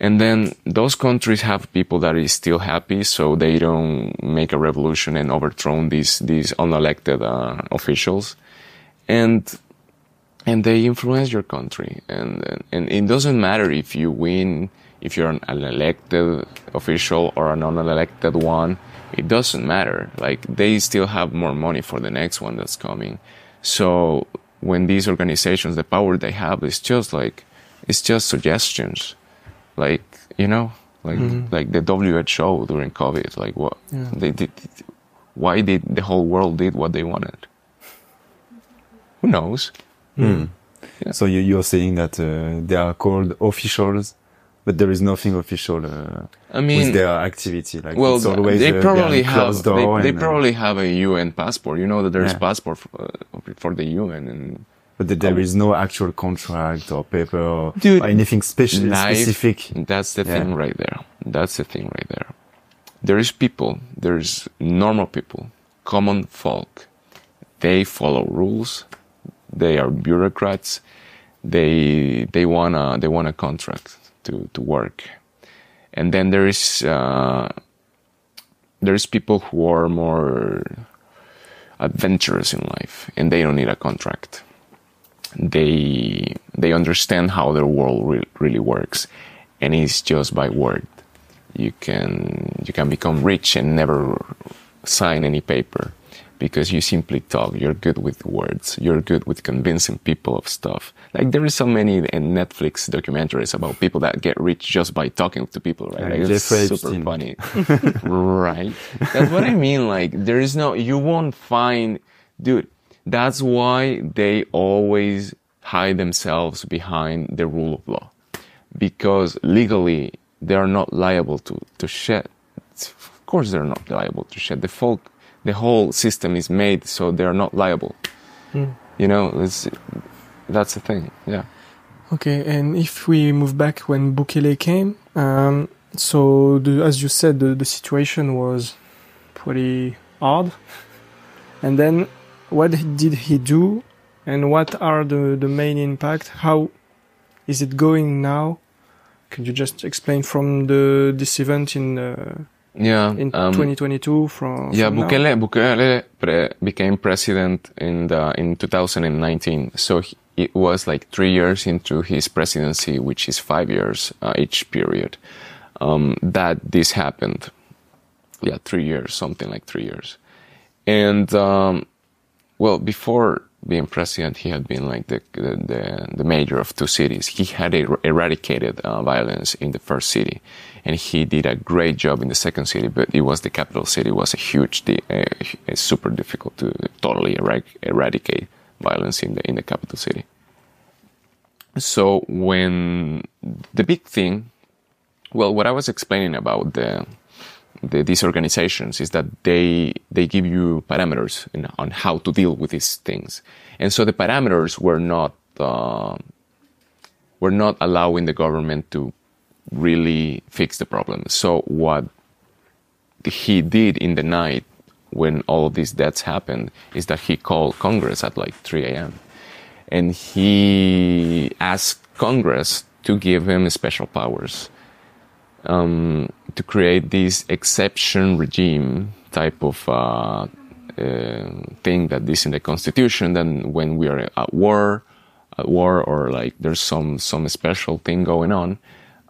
And then those countries have people that is still happy, so they don't make a revolution and overthrow these these unelected uh, officials, and and they influence your country. And, and it doesn't matter if you win, if you're an, an elected official or a non-elected one. It doesn't matter. Like, they still have more money for the next one that's coming. So when these organizations, the power they have is just like it's just suggestions. Like, you know, like mm-hmm. like the W H O during COVID, like what yeah. they did, why did the whole world did what they wanted? Who knows? Mm. Yeah. So you you're saying that uh, they are called officials, but there is nothing official. Uh, I mean, with their activity, like well, it's always, they probably uh, have they, they and, probably have a U N passport. You know that there's yeah. passport for, uh, for the U N and. But there is no actual contract or paper or, Dude, or anything special, life, specific. That's the yeah. thing right there. That's the thing right there. There is people. There is normal people, common folk. They follow rules. They are bureaucrats. They they wanna they want a contract to to work. And then there is uh, there is people who are more adventurous in life, and they don't need a contract. They they understand how their world re- really works, and it's just by word. You can you can become rich and never sign any paper because you simply talk. You're good with words. You're good with convincing people of stuff. Like, there is so many Netflix documentaries about people that get rich just by talking to people. Right? Like, it's super team. funny, right? That's what I mean. Like, there is no. You won't find, dude. That's why they always hide themselves behind the rule of law, because legally they are not liable to, to shit. Of course, they're not liable to shit. The folk, the whole system is made so they are not liable. Mm. You know, it's, that's the thing. Yeah. Okay, and if we move back when Bukele came, um, so the, as you said, the, the situation was pretty hard, and then. What did he do, and what are the, the main impact? How is it going now? Could you just explain from the this event in uh, yeah in um, twenty twenty-two from yeah from Bukele now? Bukele pre- became president in the, in two thousand nineteen, so he, it was like three years into his presidency, which is five years uh, each period um, that this happened. Yeah, three years, something like three years, and. Um, Well, before being president, he had been like the the, the mayor of two cities. He had er- eradicated uh, violence in the first city, and he did a great job in the second city. But it was the capital city. It was a huge, uh, super difficult to totally eradic- eradicate violence in the in the capital city. So when the big thing, well, what I was explaining about the. The, these organizations is that they they give you parameters in, on how to deal with these things, and so the parameters were not uh, were not allowing the government to really fix the problem. So what he did in the night when all of these deaths happened is that he called Congress at like three a.m. and he asked Congress to give him special powers. Um, to create this exception regime type of uh, uh, thing that is in the constitution. Then when we are at war, at war, or like there's some some special thing going on.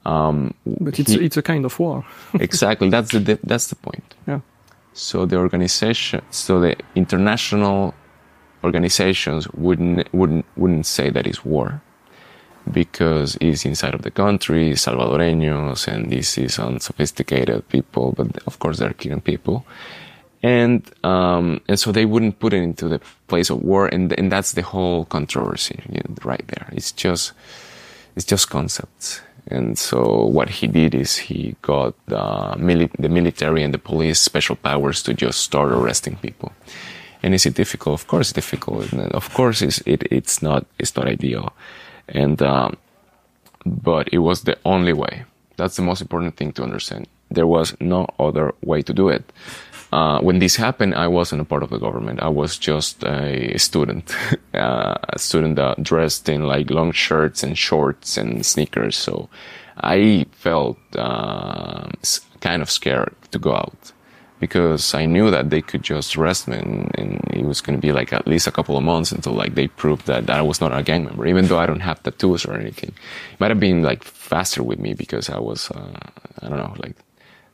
Um, but it's he, it's a kind of war. Exactly. That's the that's the point. Yeah. So the organization, so the international organizations wouldn't wouldn't wouldn't say that it's war. Because it's inside of the country, Salvadoreños, and this is unsophisticated people, but of course they're killing people. And, um, and so they wouldn't put it into the place of war, and, and that's the whole controversy right there. It's just, it's just concepts. And so what he did is he got, uh, mili- the military and the police special powers to just start arresting people. And is it difficult? Of course it's difficult, isn't it? Of course it's, it, it's not, it's not ideal. And, um, but it was the only way. That's the most important thing to understand. There was no other way to do it. Uh, when this happened, I wasn't a part of the government. I was just a student, uh, a student that dressed in like long shirts and shorts and sneakers. So I felt uh, kind of scared to go out because I knew that they could just arrest me, and, and it was going to be like at least a couple of months until like they proved that I was not a gang member, even though I don't have tattoos or anything. It might have been like faster with me because I was, uh, I don't know, like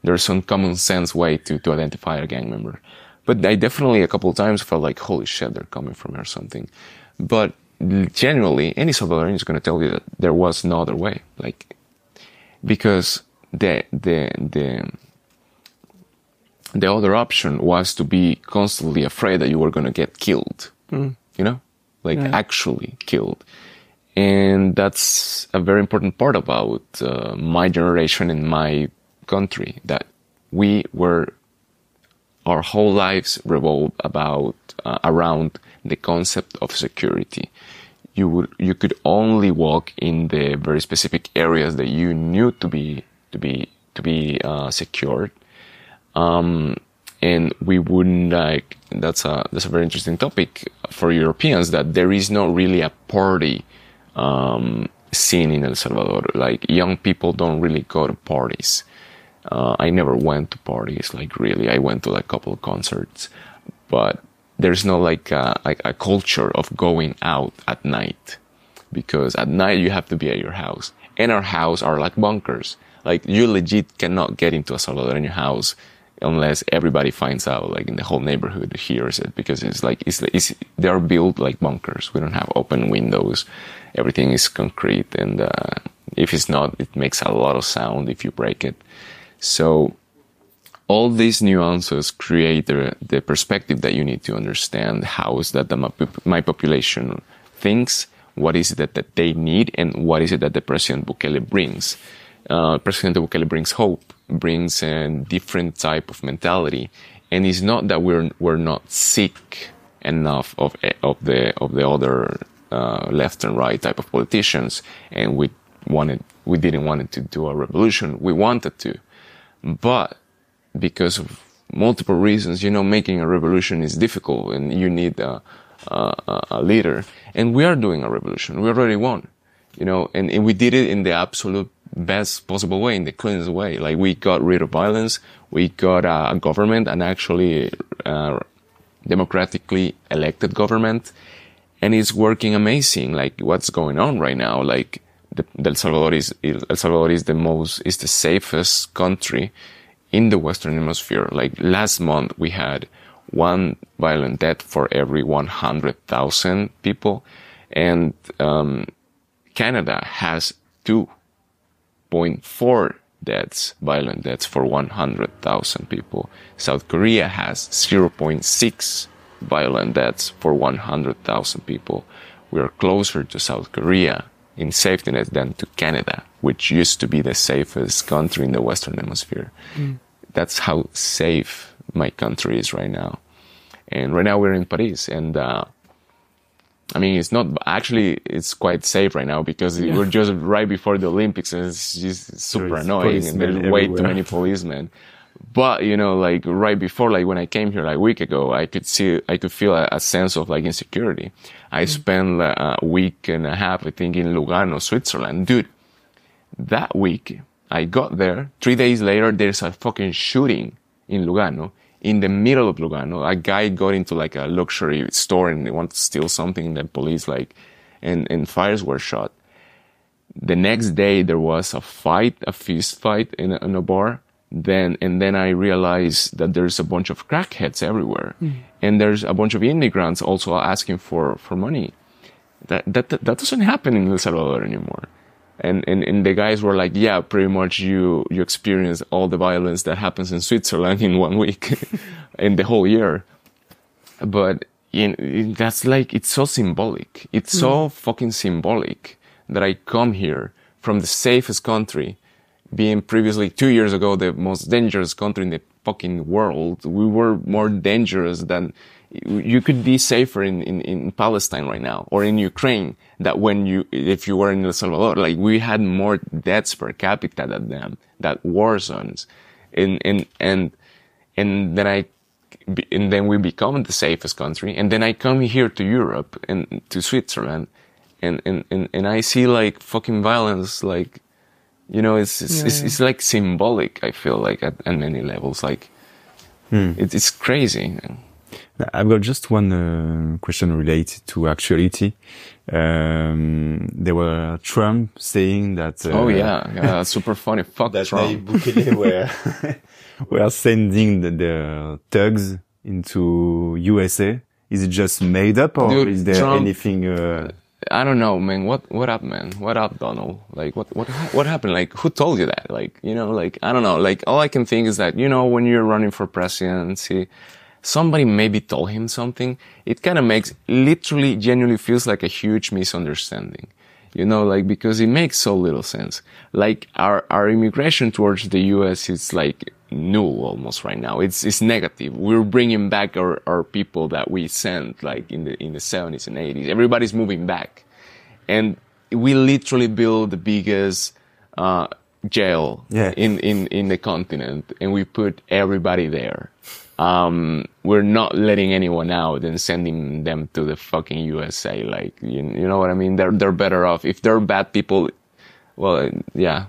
there's some common sense way to, to identify a gang member. But I definitely a couple of times felt like, holy shit, they're coming for me or something. But generally, any Salvadorian is going to tell you that there was no other way. Like, because the, the, the, the other option was to be constantly afraid that you were going to get killed, mm. you know, like right. actually killed. And that's a very important part about uh, my generation and my country, that we were, our whole lives revolve about uh, around the concept of security. You would, you could only walk in the very specific areas that you knew to be to be to be uh, secured, um, and we wouldn't like. That's a that's a very interesting topic for Europeans, that there is not really a party um, scene in El Salvador. Like young people don't really go to parties. Uh, I never went to parties, like really. I went to like a couple of concerts, but there's no like a, like a culture of going out at night, because at night you have to be at your house, and our house are like bunkers. Like you legit cannot get into a Salvadorian house unless everybody finds out, like in the whole neighborhood hears it, because it's like it's, it's they are built like bunkers. We don't have open windows. Everything is concrete, and uh, if it's not, it makes a lot of sound if you break it. So all these nuances create the, the perspective that you need to understand. How is that the, my population thinks? What is it that, that they need? And what is it that the President Bukele brings? Uh, President Bukele brings hope, brings a different type of mentality. And it's not that we're we're not sick enough of of the of the other uh, left and right type of politicians, and we wanted we didn't want to do a revolution. We wanted to. But because of multiple reasons, you know, making a revolution is difficult, and you need a, a, a leader. And we are doing a revolution. We already won, you know, and, and we did it in the absolute best possible way, in the cleanest way. Like we got rid of violence. We got a government, an actually uh, democratically elected government, and it's working amazing. Like what's going on right now, like. The, the El Salvador is El Salvador is the most is the safest country in the Western Hemisphere. Like last month, we had one violent death for every one hundred thousand people, and um, Canada has two point four deaths, violent deaths for one hundred thousand people. South Korea has zero point six violent deaths for one hundred thousand people. We are closer to South Korea in safety net than to Canada, which used to be the safest country in the Western Hemisphere. Mm. That's how safe my country is right now. And right now we're in Paris, and uh, I mean, it's not, actually, it's quite safe right now, because yeah. we're just right before the Olympics, and it's just super there's annoying, and there's way everywhere. Too many policemen. But, you know, like right before, like when I came here like a week ago, I could see, I could feel a, a sense of like insecurity. I mm. spent like, a week and a half, I think, in Lugano, Switzerland. Dude, that week I got there. Three days later, there's a fucking shooting in Lugano. In the middle of Lugano, a guy got into like a luxury store and they wanted to steal something. And the police like, and, and fires were shot. The next day there was a fight, a fist fight in a, in a bar. Then, and then I realized that there's a bunch of crackheads everywhere. Mm. And there's a bunch of immigrants also asking for, for money. That, that, that doesn't happen in El Salvador anymore. And, and, and the guys were like, yeah, pretty much you, you experience all the violence that happens in Switzerland in one week, in the whole year. But in, in, that's like, it's so symbolic. It's mm. so fucking symbolic that I come here from the safest country, being previously two years ago the most dangerous country in the fucking world. We were more dangerous than you could be safer in, in, in Palestine right now, or in Ukraine, that when you, if you were in El Salvador. Like we had more deaths per capita than them, that war zones. And, and, and, and then I, and then we become the safest country. And then I come here to Europe and to Switzerland, and, and, and, and I see like fucking violence, like, You know, it's it's, yeah, it's, yeah. it's like symbolic, I feel like, at, at many levels. Like, hmm. it, it's crazy. I've got just one uh, question related to actuality. Um, there were Trump saying that... Uh, oh, yeah, yeah super funny. Fuck that Trump. Nayib Bukele were, were sending the, the thugs into U S A. Is it just made up, or Dude, is there Trump, anything... Uh, I don't know, man. What what up, man? What up, Donald? Like, what what what happened? Like, who told you that? Like, you know, like, I don't know. Like, all I can think is that, you know, when you're running for presidency, somebody maybe told him something. It kind of makes, literally, genuinely feels like a huge misunderstanding. You know, like, because it makes so little sense. Like, our our immigration towards the U S is like null almost right now. It's it's negative. We're bringing back our our people that we sent like in the in the seventies and eighties. Everybody's moving back, and we literally build the biggest uh, jail yeah. in in in the continent, and we put everybody there. Um, we're not letting anyone out and sending them to the fucking U S A. Like, you, you know what I mean? They're, they're better off. If they're bad people, well, yeah,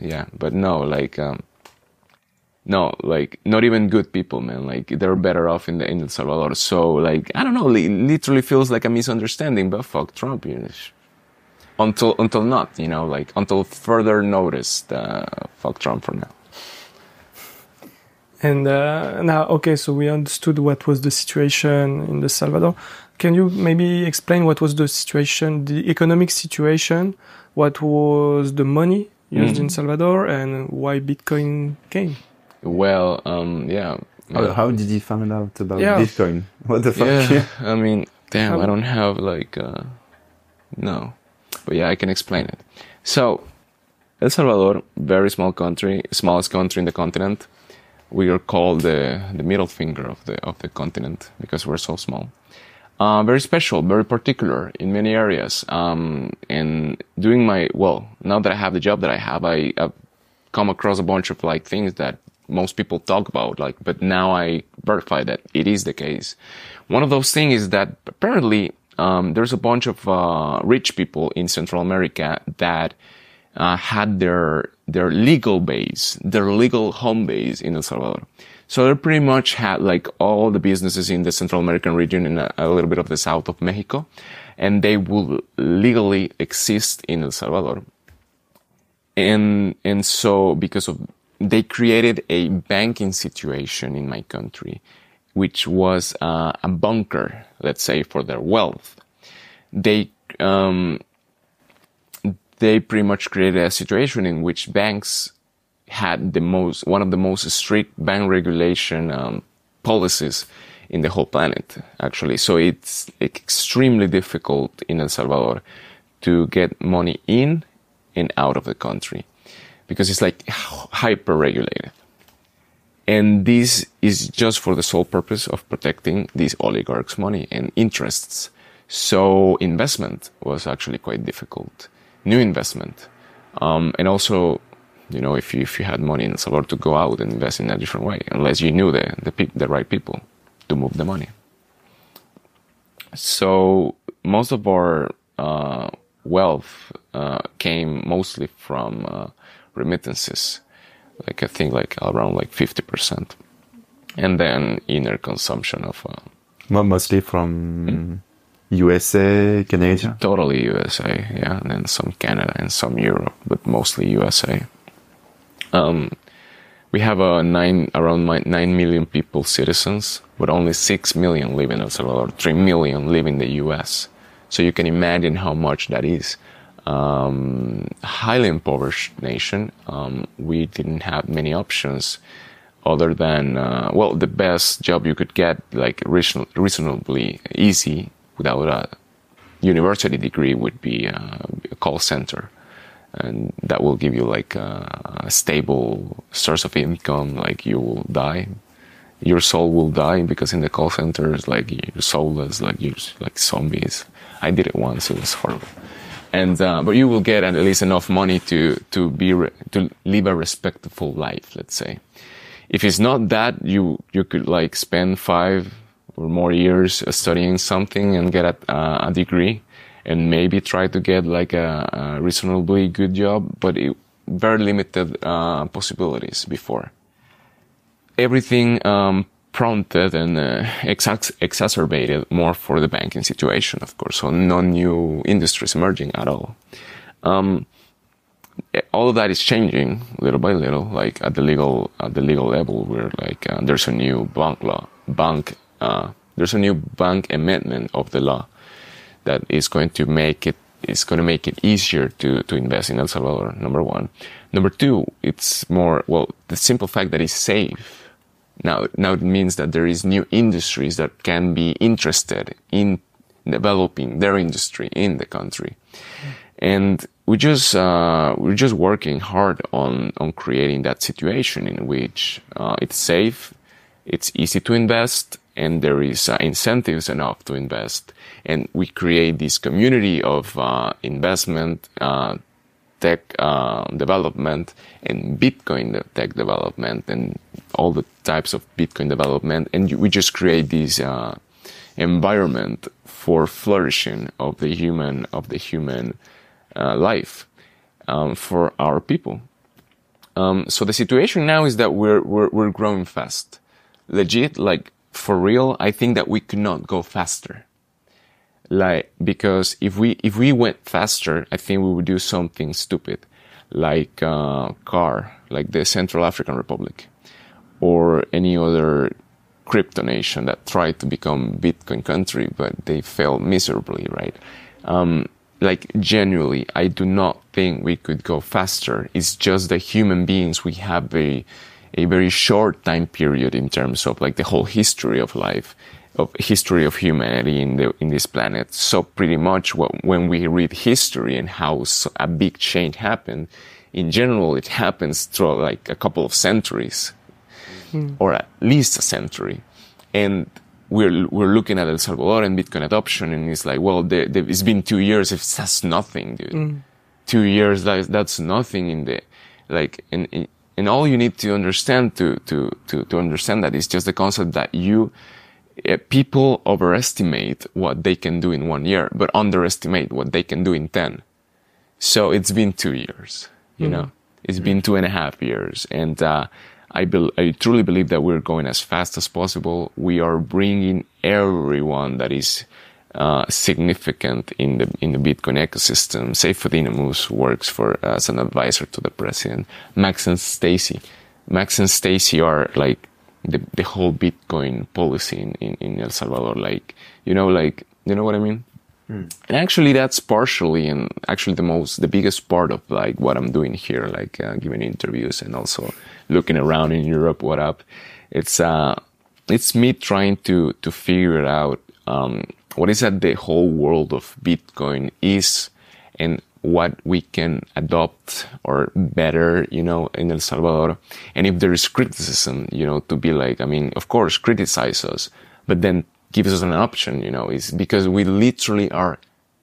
yeah, but no, like, um, no, like, not even good people, man. Like, they're better off in the, in El Salvador. So, like, I don't know, li- literally feels like a misunderstanding, but fuck Trump, you know, until, until not, you know, like, until further notice, uh, fuck Trump for now. And uh, now, okay, so we understood what was the situation in El Salvador. Can you maybe explain what was the situation, the economic situation, what was the money used mm-hmm. in El Salvador, and why Bitcoin came? Well, um, yeah. How, how did you find out about yeah. Bitcoin? What the fuck? Yeah, I mean, damn, um, I don't have like, uh, no. But yeah, I can explain it. So, El Salvador, very small country, smallest country in the continent. We are called the, the middle finger of the of the continent because we're so small. Uh, very special, very particular in many areas. Um, and doing my, well, now that I have the job that I have, I, I've come across a bunch of like things that most people talk about, like, but now I verify that it is the case. One of those things is that apparently um, there's a bunch of uh, rich people in Central America that Uh, had their their legal base, their legal home base in El Salvador. So they pretty much had like all the businesses in the Central American region and a, a little bit of the south of Mexico, and they would legally exist in El Salvador. And and so because of they created a banking situation in my country, which was uh, a bunker, let's say, for their wealth. They um. They pretty much created a situation in which banks had the most, one of the most strict bank regulation um, policies in the whole planet, actually. So it's extremely difficult in El Salvador to get money in and out of the country because it's like hyper regulated. And this is just for the sole purpose of protecting these oligarchs' money and interests. So investment was actually quite difficult. New investment, um, and also, you know, if you if you had money in El Salvador, to go out and invest in a different way, unless you knew the the, pe- the right people to move the money. So most of our uh, wealth uh, came mostly from uh, remittances, like I think like around like fifty percent, and then inner consumption of. Uh, Not mostly from. Hmm? U S A, Canada? Totally U S A, yeah. And then some Canada and some Europe, but mostly U S A. Um, we have a nine, around nine million people, citizens, but only six million live in El Salvador, three million live in the U S. So you can imagine how much that is. Um, highly impoverished nation. Um, we didn't have many options other than, uh, well, the best job you could get, like reason- reasonably easy, without a university degree would be a call center, and that will give you like a stable source of income. Like you will die, your soul will die, because in the call centers, like your soul is like you like zombies. I did it once; it was horrible. And uh, but you will get at least enough money to to be re- to live a respectful life. Let's say, if it's not that, you you could like spend five. Or more years studying something and get a, uh, a degree, and maybe try to get like a, a reasonably good job, but it very limited uh, possibilities before. Everything um, prompted and uh, exa exacerbated more for the banking situation, of course, so no new industries emerging at all. Um, all of that is changing little by little, like at the legal at the legal level, where like uh, there's a new bank law, bank uh, there's a new bank amendment of the law that is going to make it is going to make it easier to to invest in El Salvador. Number one, number two, it's more well the simple fact that it's safe. Now, now it means that there is new industries that can be interested in developing their industry in the country, and we just uh, we're just working hard on on creating that situation in which uh, it's safe, it's easy to invest, and there is uh, incentives enough to invest, and we create this community of uh, investment, uh, tech uh, development, and Bitcoin tech development, and all the types of Bitcoin development, and we just create these. Uh, environment for flourishing of the human of the human uh, life um, for our people. Um, so the situation now is that we're, we're we're growing fast, legit, like for real. I think that we could not go faster, like because if we if we went faster, I think we would do something stupid, like uh, C A R, like the Central African Republic, or any other crypto nation that tried to become Bitcoin country, but they failed miserably, right? Um, like genuinely, I do not think we could go faster. It's just that human beings, we have a, a very short time period in terms of like the whole history of life, of history of humanity in the, in this planet. So pretty much what, when we read history and how a big change happened, in general, it happens through like a couple of centuries. Mm. Or at least a century, and we're we're looking at El Salvador and Bitcoin adoption, and it's like, well, the, the, it's been two years. If that's nothing, dude, mm. two years that, that's nothing in the like. And and all you need to understand to to to to understand that is just the concept that you uh, people overestimate what they can do in one year, but underestimate what they can do in ten. So it's been two years, you mm. know, it's mm. been two and a half years, and. uh I, be I truly believe that we're going as fast as possible. We are bringing everyone that is uh, significant in the in the Bitcoin ecosystem. Seyfeddin Ammous works for uh, as an advisor to the president. Max and Stacy, Max and Stacy are like the the whole Bitcoin policy in, in, in El Salvador. Like you know, like you know what I mean. Mm. And actually, that's partially and actually the most the biggest part of like what I'm doing here, like uh, giving interviews and also. Looking around in Europe, what up? It's uh, it's me trying to to figure out um, what is that the whole world of Bitcoin is, and what we can adopt or better, you know, in El Salvador. And if there is criticism, you know, to be like, I mean, of course, criticize us, but then gives us an option, you know, is because we literally are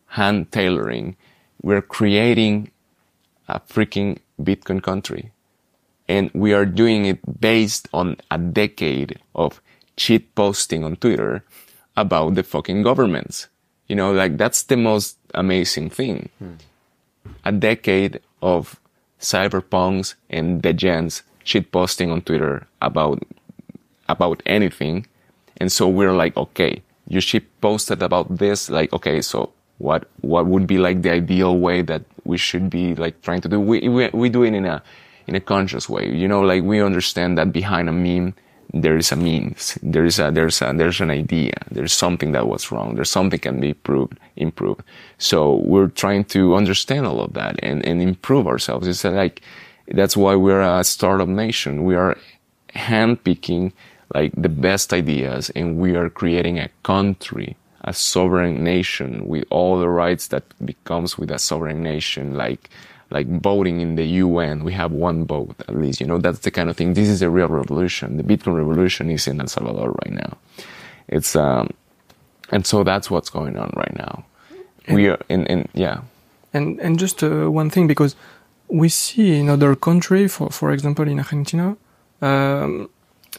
hand tailoring. We're creating a freaking Bitcoin country. And we are doing it based on a decade of cheat posting on Twitter about the fucking governments. You know, like that's the most amazing thing. Mm. A decade of cyberpunks and degens cheat posting on Twitter about, about anything. And so we're like, okay, you cheat posted about this. Like, okay, so what, what would be like the ideal way that we should be like trying to do? We, we, we do it in a, in a conscious way, you know, like we understand that behind a meme, there is a means, there is a, there's a, there's an idea, there's something that was wrong, there's something can be improved, improved. So we're trying to understand all of that and, and improve ourselves. It's like, that's why we're a startup nation. We are handpicking like the best ideas and we are creating a country, a sovereign nation with all the rights that becomes with a sovereign nation, like, like voting in the U N, we have one vote at least, you know, that's the kind of thing. This is a real revolution. The Bitcoin revolution is in El Salvador right now. It's, um, and so that's what's going on right now. And we are in, in yeah. And, and just uh, one thing, because we see in other countries, for, for example, in Argentina, um,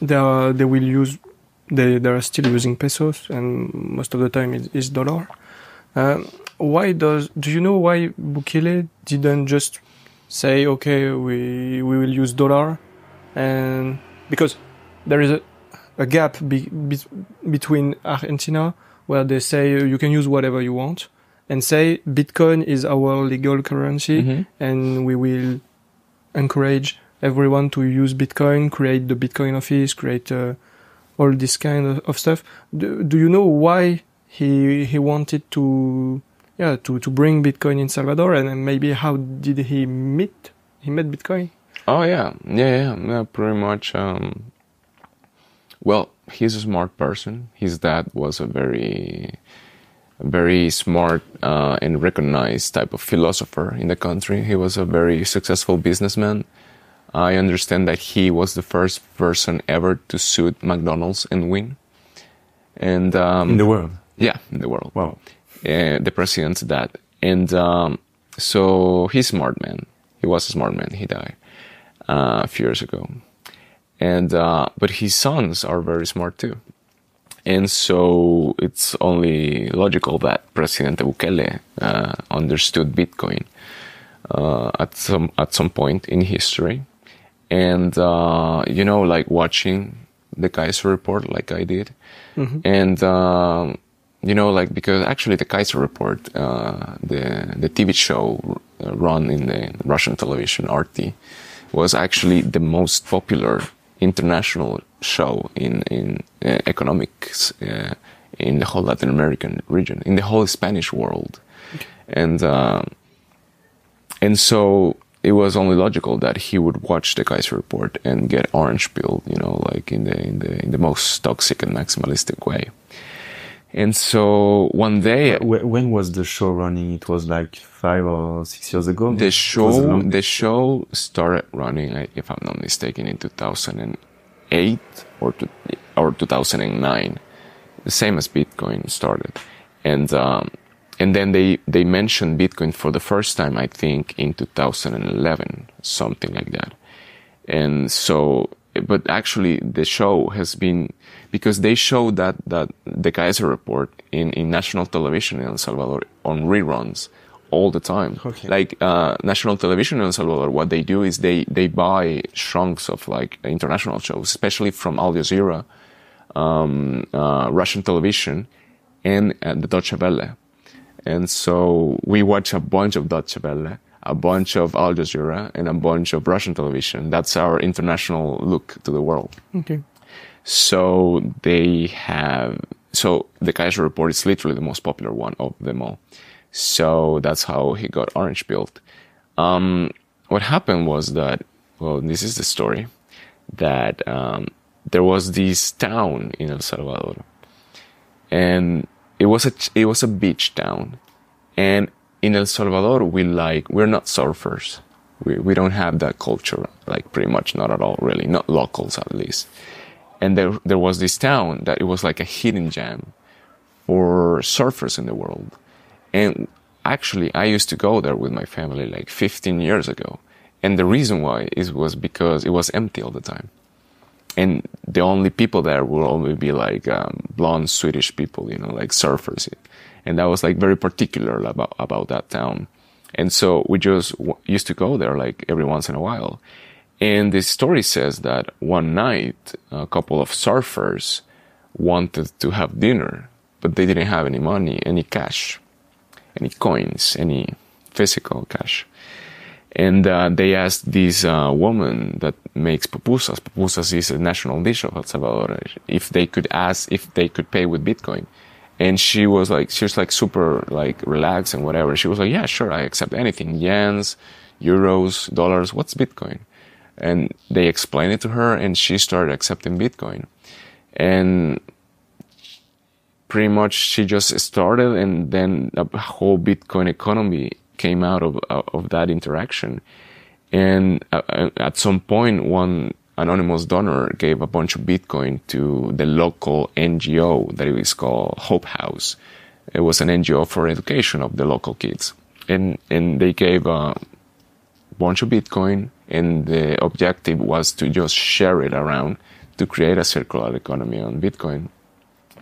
they, are, they will use, they, they are still using pesos and most of the time it is dollar. Um, Why does do you know why Bukele didn't just say, okay, we we will use dollar, and because there is a, a gap be, be, between Argentina, where they say you can use whatever you want, and say Bitcoin is our legal currency, mm-hmm. and we will encourage everyone to use Bitcoin, create the Bitcoin Office, create uh, all this kind of, of stuff. Do, do you know why he he wanted to yeah to, to bring Bitcoin in Salvador, and, and maybe how did he meet he met Bitcoin? Oh yeah, yeah, yeah, yeah pretty much. Um, well, he's a smart person. His dad was a very very smart uh, and recognized type of philosopher in the country. He was a very successful businessman. I understand that he was the first person ever to sue McDonald's and win. And um, in the world? Yeah, in the world. Wow. Uh, the president did that. And um, so he's smart man. He was a smart man. He died uh, a few years ago. And uh, but his sons are very smart too. And so it's only logical that President Bukele uh, understood Bitcoin uh, at some at some point in history. And, uh, you know, like watching the Kaiser Report like I did. Mm-hmm. And, um, you know, like because actually the Kaiser Report, uh, the, the T V show run in the Russian television, R T, was actually the most popular international show in, in uh, economics uh, in the whole Latin American region, in the whole Spanish world. Okay. And, uh, and so... it was only logical that he would watch the Kaiser Report and get orange pilled, you know, like in the in the in the most toxic and maximalistic way. And so one day, when was the show running? It was like five or six years ago. The show the show started running, if I'm not mistaken, in two thousand eight or to, or two thousand nine, the same as Bitcoin started, and. Um, And then they, they mentioned Bitcoin for the first time, I think, in two thousand eleven, something like that. And so, but actually the show has been, because they showed that, that the Kaiser Report in, in national television in El Salvador on reruns all the time. Okay. Like, uh, national television in El Salvador, what they do is they, they buy chunks of like international shows, especially from Al Jazeera, um, uh, Russian television and uh, the Deutsche Welle. And so we watch a bunch of Deutsche Welle, a bunch of Al Jazeera, and a bunch of Russian television. That's our international look to the world. Okay. So they have... So the Kaiser Report is literally the most popular one of them all. So that's how he got orange pilled. Um, what happened was that... Well, this is the story. That um, there was this town in El Salvador. And... It was a it was a beach town, and in El Salvador we like we're not surfers, we we don't have that culture, like pretty much not at all really, not locals at least. And there there was this town that it was like a hidden gem for surfers in the world, and actually I used to go there with my family like fifteen years ago, and the reason why is was because it was empty all the time. And the only people there will only be like um, blonde Swedish people, you know, like surfers. And that was like very particular about, about that town. And so we just w used to go there like every once in a while. And the story says that one night, a couple of surfers wanted to have dinner, but they didn't have any money, any cash, any coins, any physical cash. And uh, they asked this uh, woman that makes pupusas. Pupusas is a national dish of El Salvador. If they could ask, if they could pay with Bitcoin, and she was like, she was like super like relaxed and whatever. She was like, yeah, sure, I accept anything, yens, euros, dollars. What's Bitcoin? And they explained it to her, and she started accepting Bitcoin. And pretty much she just started, and then a whole Bitcoin economy came out of of that interaction. And uh, at some point, one anonymous donor gave a bunch of Bitcoin to the local N G O that it was called Hope House. It was an N G O for education of the local kids. And, and they gave a bunch of Bitcoin, and the objective was to just share it around to create a circular economy on Bitcoin.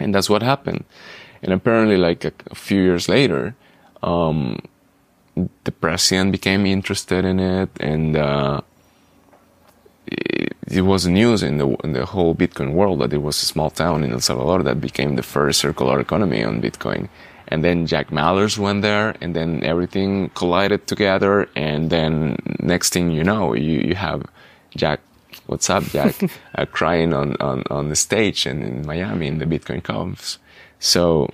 And that's what happened. And apparently, like a, a few years later, um, the president became interested in it, and uh, it, it was news in the, in the whole Bitcoin world that it was a small town in El Salvador that became the first circular economy on Bitcoin. And then Jack Mallers went there, and then everything collided together, and then next thing you know, you, you have Jack, what's up, Jack, uh, crying on, on, on the stage and in Miami in the Bitcoin Conf. So,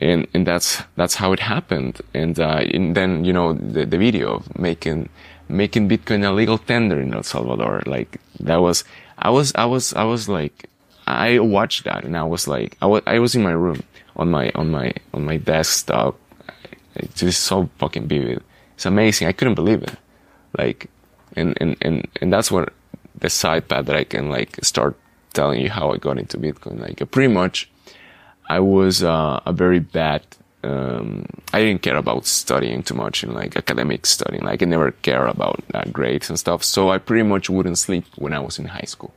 and, and that's, that's how it happened. And, uh, and then, you know, the, the video of making, making Bitcoin a legal tender in El Salvador, like that was, I was, I was, I was like, I watched that and I was like, I was, I was in my room on my, on my, on my desktop. It's just so fucking vivid. It's amazing. I couldn't believe it. Like, and, and, and, and that's where the side path that I can like start telling you how I got into Bitcoin. Like pretty much I was uh, a very bad, um, I didn't care about studying too much in like academic studying. Like I never care about uh, grades and stuff. So I pretty much wouldn't sleep when I was in high school.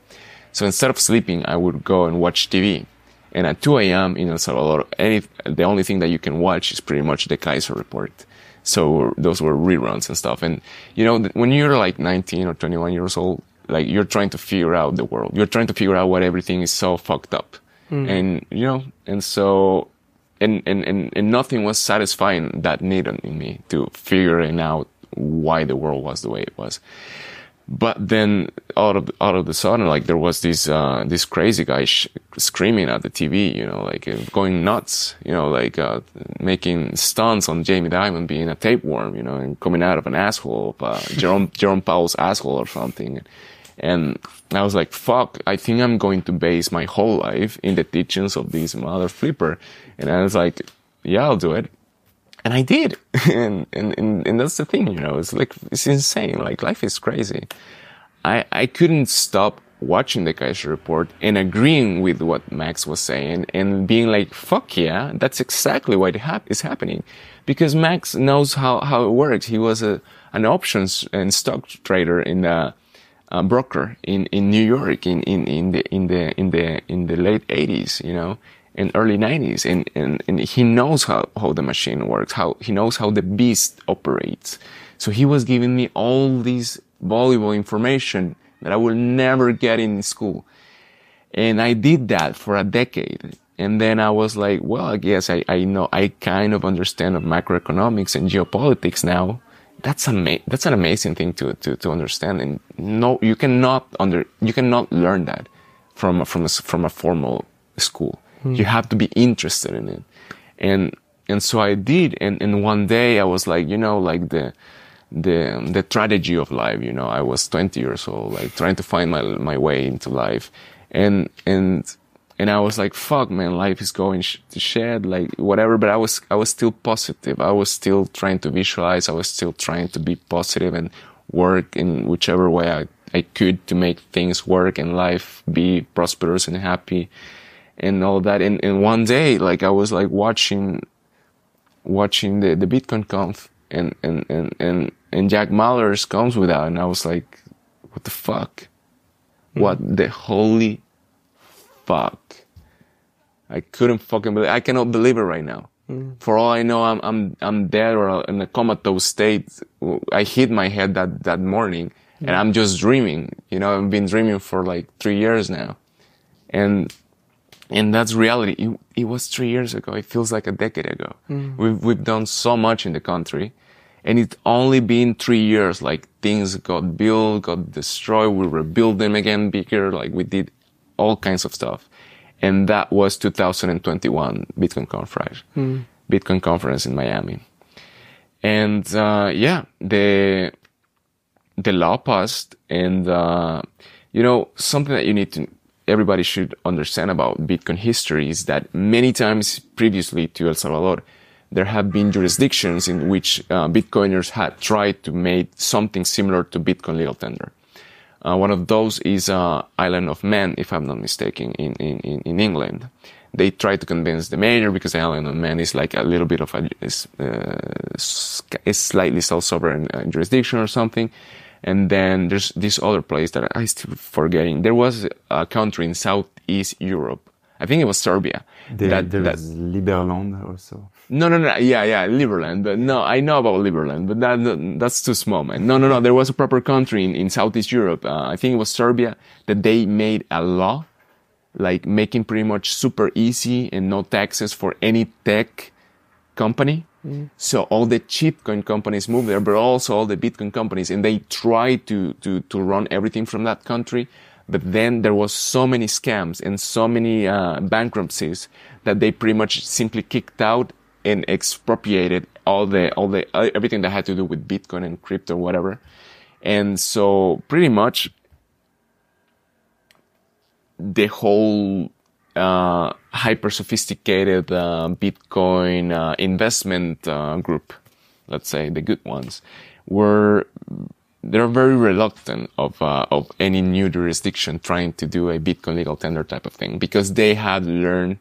So instead of sleeping, I would go and watch T V. And at two a.m. in El Salvador, any, the only thing that you can watch is pretty much the Kaiser Report. So those were reruns and stuff. And, you know, when you're like nineteen or twenty-one years old, like you're trying to figure out the world. You're trying to figure out what everything is so fucked up. Mm. And, you know, and so, and, and, and, and nothing was satisfying that need in me to figuring out why the world was the way it was. But then out of, out of the sudden, like there was this, uh, this crazy guy sh- screaming at the T V, you know, like uh, going nuts, you know, like, uh, making stunts on Jamie Dimon being a tapeworm, you know, and coming out of an asshole, of, uh, Jerome, Jerome Powell's asshole or something. And I was like, fuck, I think I'm going to base my whole life in the teachings of this mother flipper. And I was like, yeah, I'll do it. And I did. and, and, and, and that's the thing, you know, it's like, it's insane. Like life is crazy. I, I couldn't stop watching the Kaiser Report and agreeing with what Max was saying and being like, fuck yeah, that's exactly what hap- is happening. Because Max knows how, how it works. He was a, an options and stock trader in a, a broker in, in New York in, in, in the, in the, in the, in the late eighties, you know. In early nineties, and, and, and he knows how, how the machine works, how he knows how the beast operates. So he was giving me all these valuable information that I will never get in school. And I did that for a decade. And then I was like, well, I guess I, I know, I kind of understand of macroeconomics and geopolitics now. That's ama- that's an amazing thing to, to, to understand. And no, you cannot under, you cannot learn that from, from a, from a formal school. You have to be interested in it. And, and so I did. And, and one day I was like, you know, like the, the, the tragedy of life, you know, I was twenty years old, like trying to find my, my way into life. And, and, and I was like, fuck, man, life is going sh- to shit, like whatever. But I was, I was still positive. I was still trying to visualize. I was still trying to be positive and work in whichever way I, I could to make things work and life be prosperous and happy. And all that. And, and one day, like, I was like watching, watching the, the Bitcoin Conf and, and, and, and, and Jack Mallers comes with that. And I was like, what the fuck? What the holy fuck? I couldn't fucking believe, I cannot believe it right now. Mm. For all I know, I'm, I'm, I'm dead or in a comatose state. I hit my head that, that morning mm. and I'm just dreaming. You know, I've been dreaming for like three years now. And, And that's reality. It, it was three years ago. It feels like a decade ago. Mm. We've, we've done so much in the country. And it's only been three years. Like things got built, got destroyed. We rebuilt them again bigger. Like we did all kinds of stuff. And that was two thousand twenty-one Bitcoin Conference, mm. Bitcoin Conference in Miami. And, uh, yeah, the, the law passed. And, uh, you know, something that you need to, everybody should understand about Bitcoin history is that many times previously to El Salvador, there have been jurisdictions in which uh, Bitcoiners had tried to make something similar to Bitcoin legal tender. Uh, one of those is uh, Island of Man, if I'm not mistaken, in, in, in England. They tried to convince the mayor because the Island of Man is like a little bit of a, uh, a slightly self-sovereign uh, jurisdiction or something. And then there's this other place that I still forgetting. There was a country in Southeast Europe. I think it was Serbia. There, that, there that, is Liberland also. No, no, no. Yeah, yeah, Liberland. But no, I know about Liberland, but that that's too small, man. No, no, no. There was a proper country in, in Southeast Europe. Uh, I think it was Serbia that they made a law, like making pretty much super easy and no taxes for any tech company. Mm. So all the cheatcoin companies moved there, but also all the Bitcoin companies, and they tried to to to run everything from that country. But then there was so many scams and so many uh, bankruptcies that they pretty much simply kicked out and expropriated all the all the uh, everything that had to do with Bitcoin and crypto, whatever. And so pretty much the whole uh, hyper sophisticated uh, Bitcoin uh, investment uh, group, let's say the good ones, were. They're very reluctant of uh, of any new jurisdiction trying to do a Bitcoin legal tender type of thing, because they had learned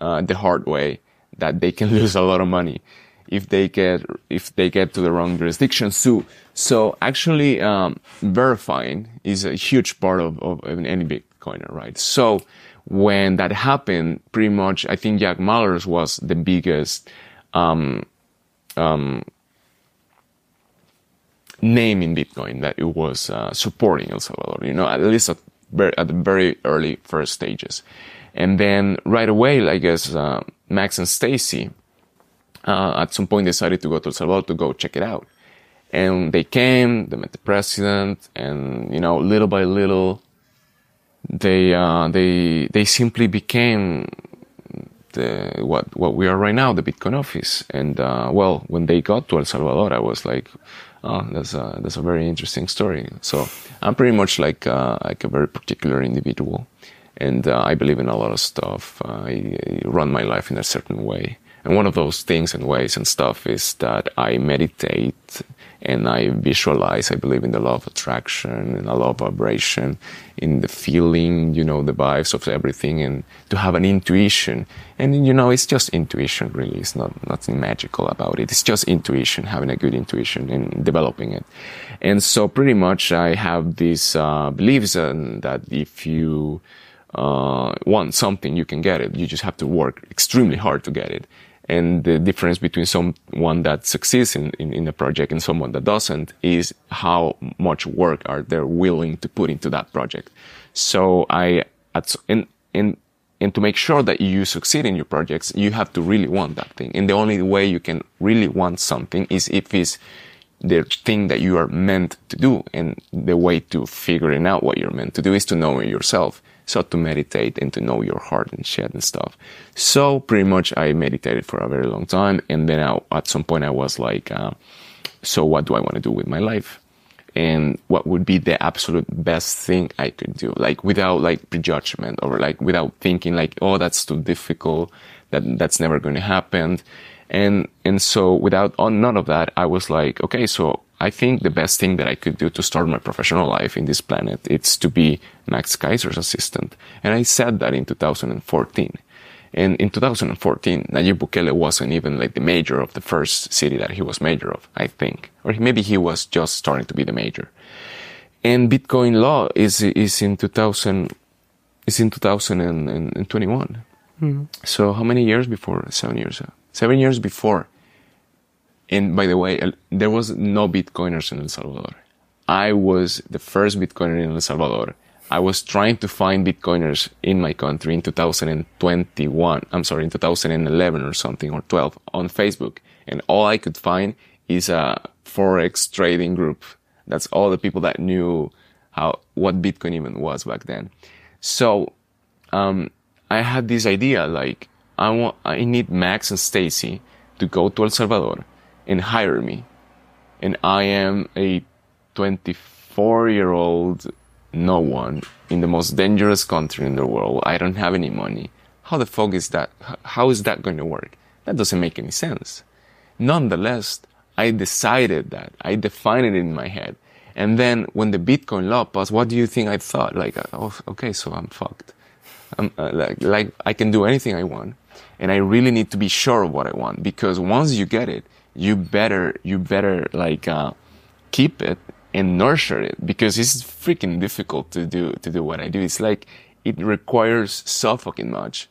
uh, the hard way that they can lose a lot of money if they get if they get to the wrong jurisdiction. So so actually um, verifying is a huge part of, of any Bitcoiner, right? So when that happened, pretty much I think Jack Mallers was the biggest. Um, um, name in Bitcoin that it was uh, supporting El Salvador, you know, at least at, very, at the very early first stages. And then right away, I guess, uh, Max and Stacy uh, at some point decided to go to El Salvador to go check it out. And they came, they met the president, and, you know, little by little, they uh, they they simply became the, what, what we are right now, the Bitcoin office. And, uh, well, when they got to El Salvador, I was like... Oh, that's a, that's a very interesting story. So I'm pretty much like uh, like a very particular individual, and uh, I believe in a lot of stuff. Uh, I, I run my life in a certain way, and one of those things and ways and stuff is that I meditate and I visualize. I believe in the law of attraction and the law of vibration, in the feeling, you know, the vibes of everything, and to have an intuition. And you know, it's just intuition, really. It's not nothing magical about it. It's just intuition, having a good intuition and developing it. And so, pretty much, I have these uh, beliefs in that if you uh, want something, you can get it. You just have to work extremely hard to get it. And the difference between someone that succeeds in, in, in a project and someone that doesn't is how much work are they willing to put into that project. So I, and, and, and to make sure that you succeed in your projects, you have to really want that thing. And the only way you can really want something is if it's the thing that you are meant to do. And the way to figuring out what you're meant to do is to know yourself. So to meditate and to know your heart and shit and stuff. So pretty much I meditated for a very long time. And then I, at some point I was like, uh, so what do I want to do with my life? And what would be the absolute best thing I could do? Like without like prejudgment or like without thinking like, oh, that's too difficult. That that's never going to happen. And, and so without on none of that, I was like, okay, so I think the best thing that I could do to start my professional life in this planet, it's to be Max Keiser's assistant. And I said that in two thousand fourteen. And in two thousand fourteen, Nayib Bukele wasn't even like the mayor of the first city that he was mayor of, I think. Or maybe he was just starting to be the mayor. And Bitcoin law is, is in two thousand, is in two thousand twenty-one. Mm-hmm. So how many years before? Seven years. Seven years before. And by the way, there was no Bitcoiners in El Salvador. I was the first Bitcoiner in El Salvador. I was trying to find Bitcoiners in my country in two thousand twenty-one. I'm sorry, in two thousand eleven or something, or twelve, on Facebook. And all I could find is a Forex trading group. That's all the people that knew how, what Bitcoin even was back then. So, um, I had this idea, like, I want, I need Max and Stacy to go to El Salvador and hire me. And I am a twenty-four-year-old no one in the most dangerous country in the world. I don't have any money. How the fuck is that? How is that going to work? That doesn't make any sense. Nonetheless, I decided that. I defined it in my head. And then when the Bitcoin law passed, what do you think I thought? Like, oh, okay, so I'm fucked. I'm, uh, like, like, I can do anything I want. And I really need to be sure of what I want. Because once you get it, you better, you better like uh, keep it and nurture it, because it's freaking difficult to do to do what I do. It's like it requires so fucking much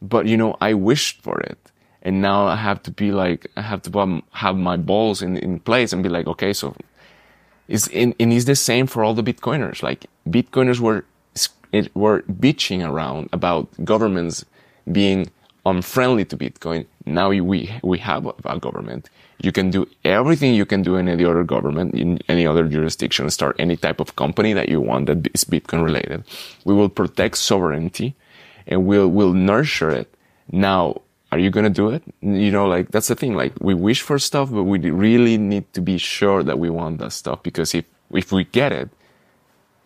But, you know, I wished for it. And now I have to be like, I have to have my balls in, in place and be like, okay, so it's, and, and it's the same for all the Bitcoiners. Like Bitcoiners were, it, were bitching around about governments being unfriendly to Bitcoin. Now we, we have a government. You can do everything you can do in any other government, in any other jurisdiction, start any type of company that you want that is Bitcoin related. We will protect sovereignty and we'll, we'll nurture it. Now, are you going to do it? You know, like that's the thing. Like we wish for stuff, but we really need to be sure that we want that stuff, because if, if we get it,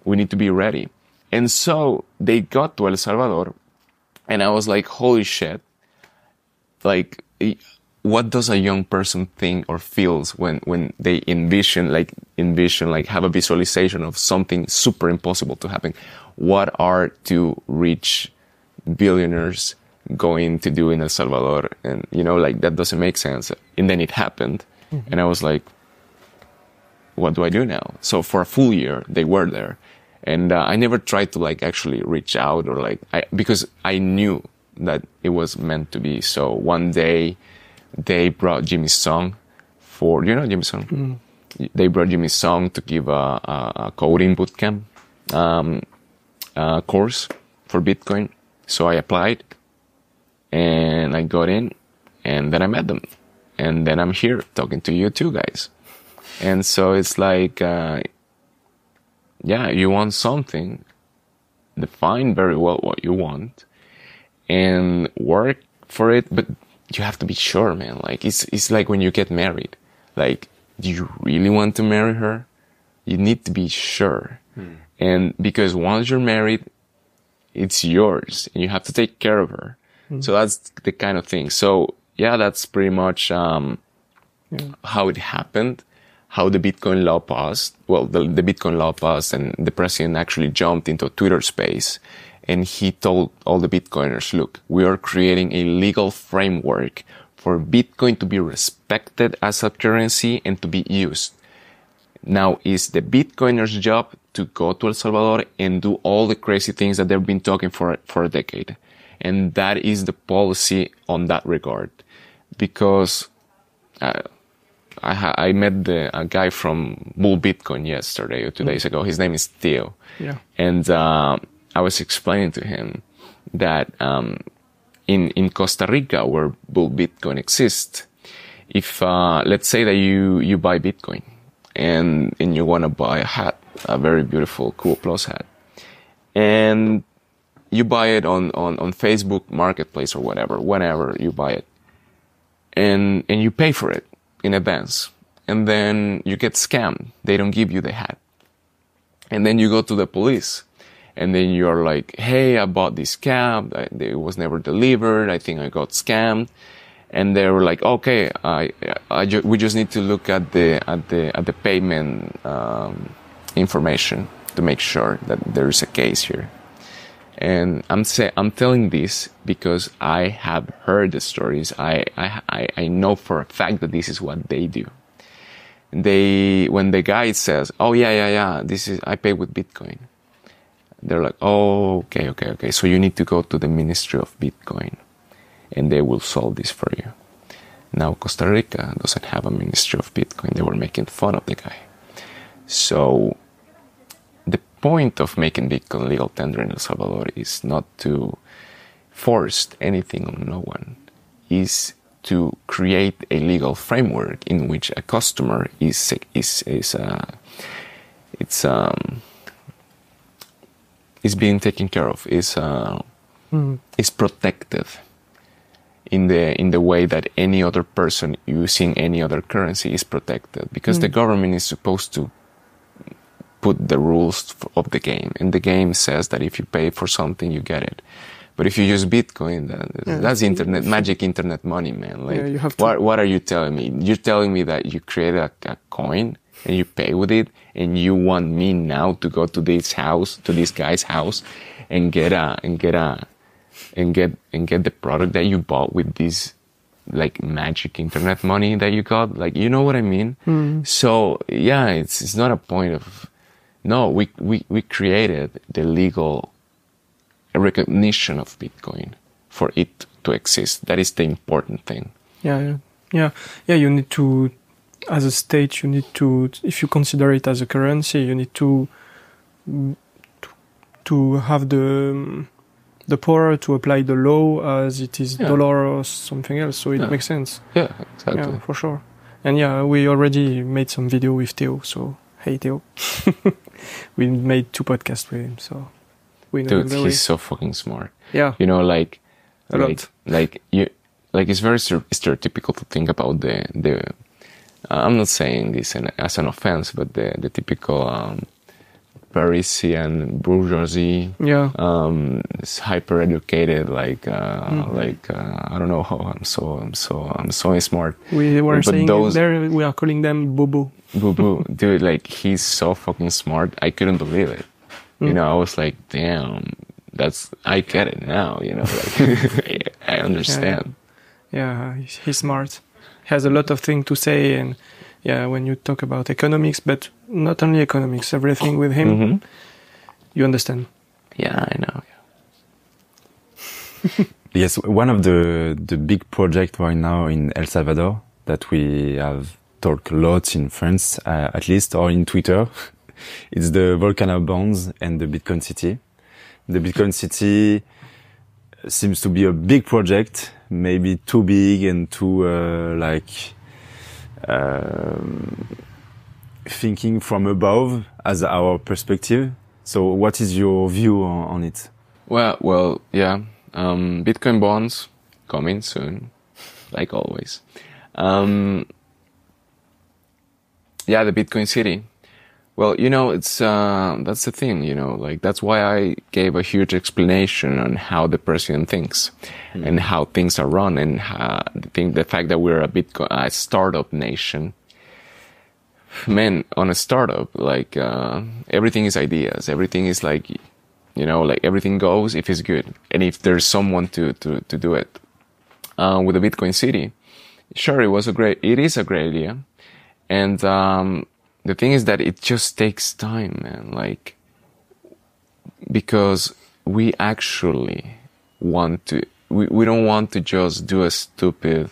we need to be ready. And so they got to El Salvador and I was like, holy shit. Like, what does a young person think or feels when, when they envision, like, envision, like, have a visualization of something super impossible to happen? What are two rich billionaires going to do in El Salvador? And, you know, like, that doesn't make sense. And then it happened. Mm-hmm. And I was like, what do I do now? So for a full year, they were there. And uh, I never tried to, like, actually reach out or, like, I, because I knew that it was meant to be. So one day, they brought Jimmy Song for, you know, Jimmy Song? Mm-hmm. They brought Jimmy Song to give a, a, a coding bootcamp um, a course for Bitcoin. So I applied and I got in, and then I met them. And then I'm here talking to you two guys. And so it's like, uh, yeah, you want something, define very well what you want and work for it, but you have to be sure, man. Like, it's it's like when you get married. Like, do you really want to marry her? You need to be sure. Mm. And because once you're married, it's yours. And you have to take care of her. Mm. So that's the kind of thing. So, yeah, that's pretty much um, yeah. how it happened, how the Bitcoin law passed. Well, the, the Bitcoin law passed, and the president actually jumped into Twitter space. And he told all the Bitcoiners, look, we are creating a legal framework for Bitcoin to be respected as a currency and to be used. Now it's the Bitcoiners' job to go to El Salvador and do all the crazy things that they've been talking for, for a decade. And that is the policy on that regard. Because uh, I, ha- I met the, a guy from Bull Bitcoin yesterday or two days ago. His name is Theo. Yeah. And, um, uh, I was explaining to him that um, in, in Costa Rica, where Bull Bitcoin exists, if, uh, let's say that you, you buy Bitcoin and, and you want to buy a hat, a very beautiful Cool Plus hat, and you buy it on, on, on Facebook Marketplace or whatever, whenever you buy it, and, and you pay for it in advance, and then you get scammed. They don't give you the hat. And then you go to the police. And then you're like, hey, I bought this cab. I, it was never delivered. I think I got scammed. And they were like, okay, I, I ju- we just need to look at the, at the, at the payment, um, information to make sure that there is a case here. And I'm say, I'm telling this because I have heard the stories. I, I, I know for a fact that this is what they do. They, when the guy says, oh, yeah, yeah, yeah, this is, I pay with Bitcoin. They're like, oh, okay, okay, okay. So you need to go to the Ministry of Bitcoin and they will solve this for you. Now, Costa Rica doesn't have a Ministry of Bitcoin. They were making fun of the guy. So the point of making Bitcoin legal tender in El Salvador is not to force anything on no one, is to create a legal framework in which a customer is, is, is, uh, it's, um, is being taken care of, is uh, mm. is protected in the in the way that any other person using any other currency is protected, because mm. the government is supposed to put the rules of the game, and the game says that if you pay for something, you get it. But if you use Bitcoin, that, yeah. that's internet magic, internet money, man. Like, yeah, you have to- what what are you telling me? You're telling me that you create a, a coin. And you pay with it, and you want me now to go to this house, to this guy's house, and get a, and get a, and get, and get the product that you bought with this, like, magic internet money that you got. Like, you know what I mean? Mm. So, yeah, it's, it's not a point of, no, we, we, we created the legal recognition of Bitcoin for it to exist. That is the important thing. Yeah, yeah, yeah. yeah you need to, as a state, you need to, if you consider it as a currency, you need to to, to have the the power to apply the law as it is yeah. dollar or something else. So it yeah. makes sense. Yeah, exactly. Yeah, for sure. And yeah, we already made some video with Theo. So hey, Theo. We made two podcasts with him. So we know Dude, he's way. so fucking smart. Yeah, you know, like a like, lot. Like you, like it's very stereotypical to think about the the. Uh, I'm not saying this in, as an offense, but the the typical um, Parisian bourgeoisie, yeah, um, hyper educated, like uh, mm. like uh, I don't know how I'm so I'm so I'm so smart. We were but saying those, there we are calling them bobo. Bobo, dude, like he's so fucking smart. I couldn't believe it. Mm. You know, I was like, damn, that's I get it now. You know, like I understand. Yeah, yeah. yeah, he's smart. Has a lot of things to say, and yeah, when you talk about economics, but not only economics, everything with him, mm-hmm. you understand. Yeah, I know. Yeah. Yes, one of the the big projects right now in El Salvador that we have talked a lot in France, uh, at least, or in Twitter, it's the Volcano Bonds and the Bitcoin City. The Bitcoin City seems to be a big project. Maybe too big and too uh, like uh, thinking from above as our perspective. So, what is your view on, on it? Well, well, yeah. Um, Bitcoin bonds coming soon, like always. Um, yeah, the Bitcoin City. Well, you know, it's uh, that's the thing. You know, like that's why I gave a huge explanation on how the president thinks, mm. and how things are run, and how, the, thing, the fact that we're a Bitcoin a startup nation. Man, on a startup, like uh, everything is ideas. Everything is like, you know, like everything goes if it's good, and if there's someone to to to do it. Uh, with the Bitcoin City, sure, it was a great. It is a great idea, and. Um, The thing is that it just takes time, man, like, because we actually want to, we, we don't want to just do a stupid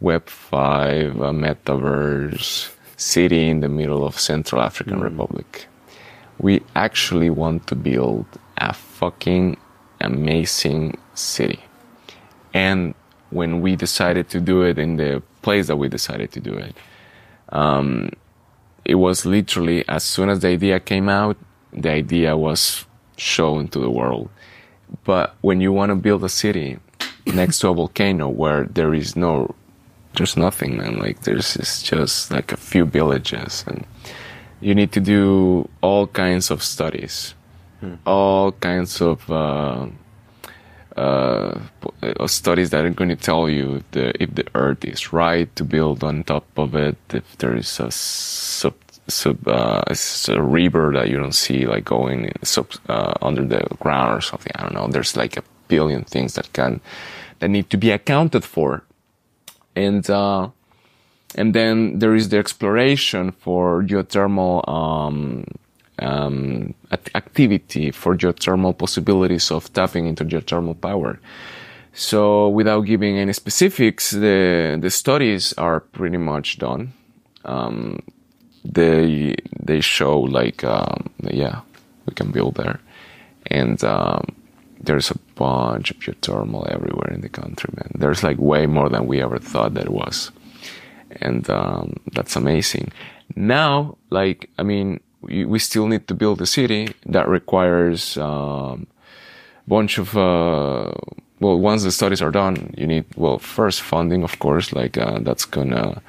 Web five, a metaverse city in the middle of Central African mm. Republic. We actually want to build a fucking amazing city. And when we decided to do it in the place that we decided to do it, um, it was literally, as soon as the idea came out, the idea was shown to the world. But when you want to build a city next to a volcano where there is no, there's nothing, man, like there's it's just like a few villages, and you need to do all kinds of studies, hmm. all kinds of uh, uh, studies that are going to tell you if the, if the earth is right to build on top of it, if there is a sub sub uh, a river that you don't see like going in sub, uh, under the ground or something. I don't know. There's like a billion things that can that need to be accounted for, and uh, and then there is the exploration for geothermal um, um, activity, for geothermal possibilities of tapping into geothermal power. So without giving any specifics, the the studies are pretty much done. Um, They they show like um, yeah, we can build there, and um, there's a bunch of geothermal everywhere in the country, man. There's like way more than we ever thought that was, and um, that's amazing. Now, like I mean, we, we still need to build a city that requires a um, bunch of uh, well. Once the studies are done, you need well first funding, of course. Like uh, that's gonna.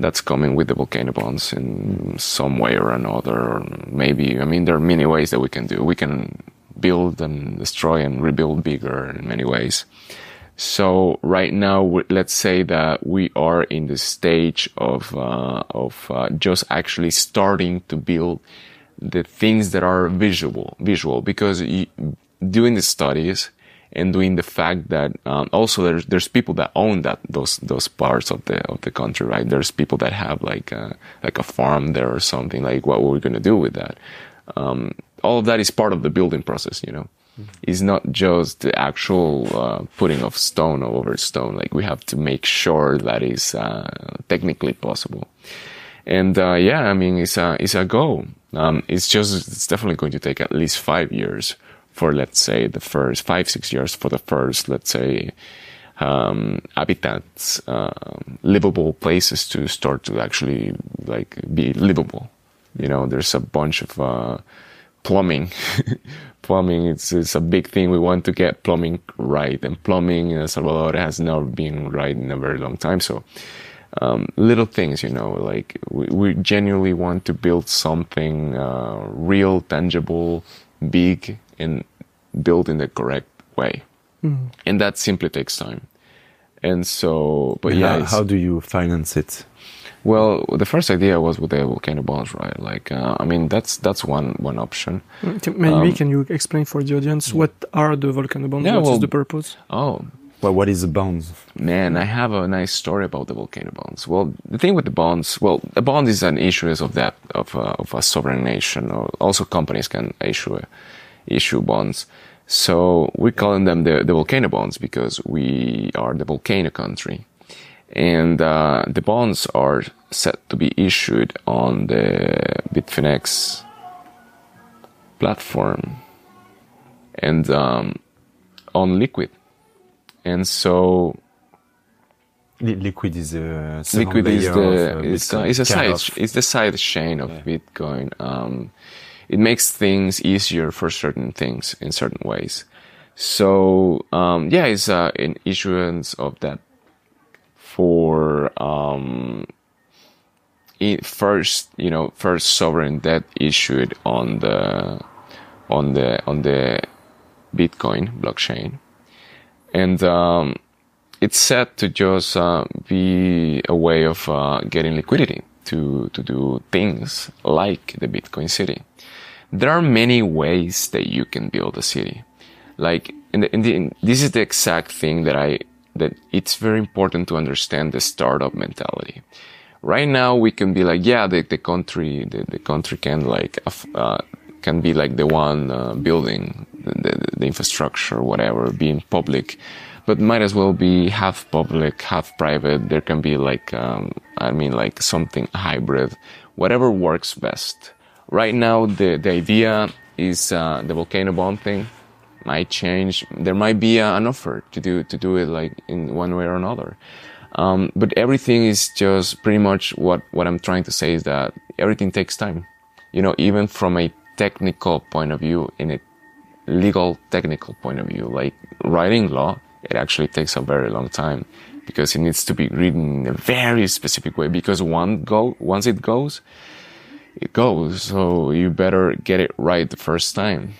That's coming with the volcano bonds in some way or another, or maybe, I mean, there are many ways that we can do. We can build and destroy and rebuild bigger in many ways. So right now, let's say that we are in the stage of, uh, of uh, just actually starting to build the things that are visual, visual, because you, doing the studies, and doing the fact that um, also there's there's people that own that those those parts of the of the country, right? There's people that have like a, like a farm there or something. Like, what were we gonna do with that? Um, all of that is part of the building process, you know. It's not just the actual uh, putting of stone over stone. Like, we have to make sure that is uh, technically possible. And uh, yeah, I mean, it's a it's a goal. Um, it's just it's definitely going to take at least five years for, let's say, the first five six years for the first, let's say, um, habitats, uh, livable places to start to actually like be livable. You know, there's a bunch of uh, plumbing. Plumbing, it's, it's a big thing. We want to get plumbing right. And plumbing in El Salvador has not been right in a very long time. So um, little things, you know, like we, we genuinely want to build something uh, real, tangible, big, and built in the correct way. Mm-hmm. And that simply takes time. And so, but and yeah. How, how do you finance it? Well, the first idea was with the volcano bonds, right? Like, uh, I mean, that's that's one one option. Maybe um, can you explain for the audience what are the volcano bonds? Yeah, what well, is the purpose? Oh, well, what is the bonds? Man, I have a nice story about the volcano bonds. Well, the thing with the bonds, well, a bond is an issuance of debt of a, of a sovereign nation, or also companies can issue issue bonds. So we're calling them the, the volcano bonds because we are the volcano country. And uh, the bonds are set to be issued on the Bitfinex platform and um, on Liquid. And so... Liquid is a... Liquid is the... Of, uh, it's, uh, it's, a side, it's the side chain of yeah. Bitcoin. Um, it makes things easier for certain things in certain ways. So, um, yeah, it's uh, an issuance of that for um, first, you know, first sovereign debt issued on the on the on the Bitcoin blockchain, and um, it's set to just uh, be a way of uh, getting liquidity to to do things like the Bitcoin City. There are many ways that you can build a city, like in the, in the in, this is the exact thing that I. that it's very important to understand the startup mentality. Right now, we can be like, yeah, the, the country, the, the country can like, uh, can be like the one uh, building the, the, the infrastructure, whatever, being public, but might as well be half public, half private. There can be like, um, I mean, like something hybrid, whatever works best. Right now, the, the idea is uh, the volcano bond thing. Might change. There might be a, an offer to do to do it like in one way or another. Um, but everything is just pretty much what what I'm trying to say is that everything takes time. You know, even from a technical point of view, in a legal technical point of view, like writing law, it actually takes a very long time because it needs to be written in a very specific way. Because one go once it goes, it goes. So you better get it right the first time.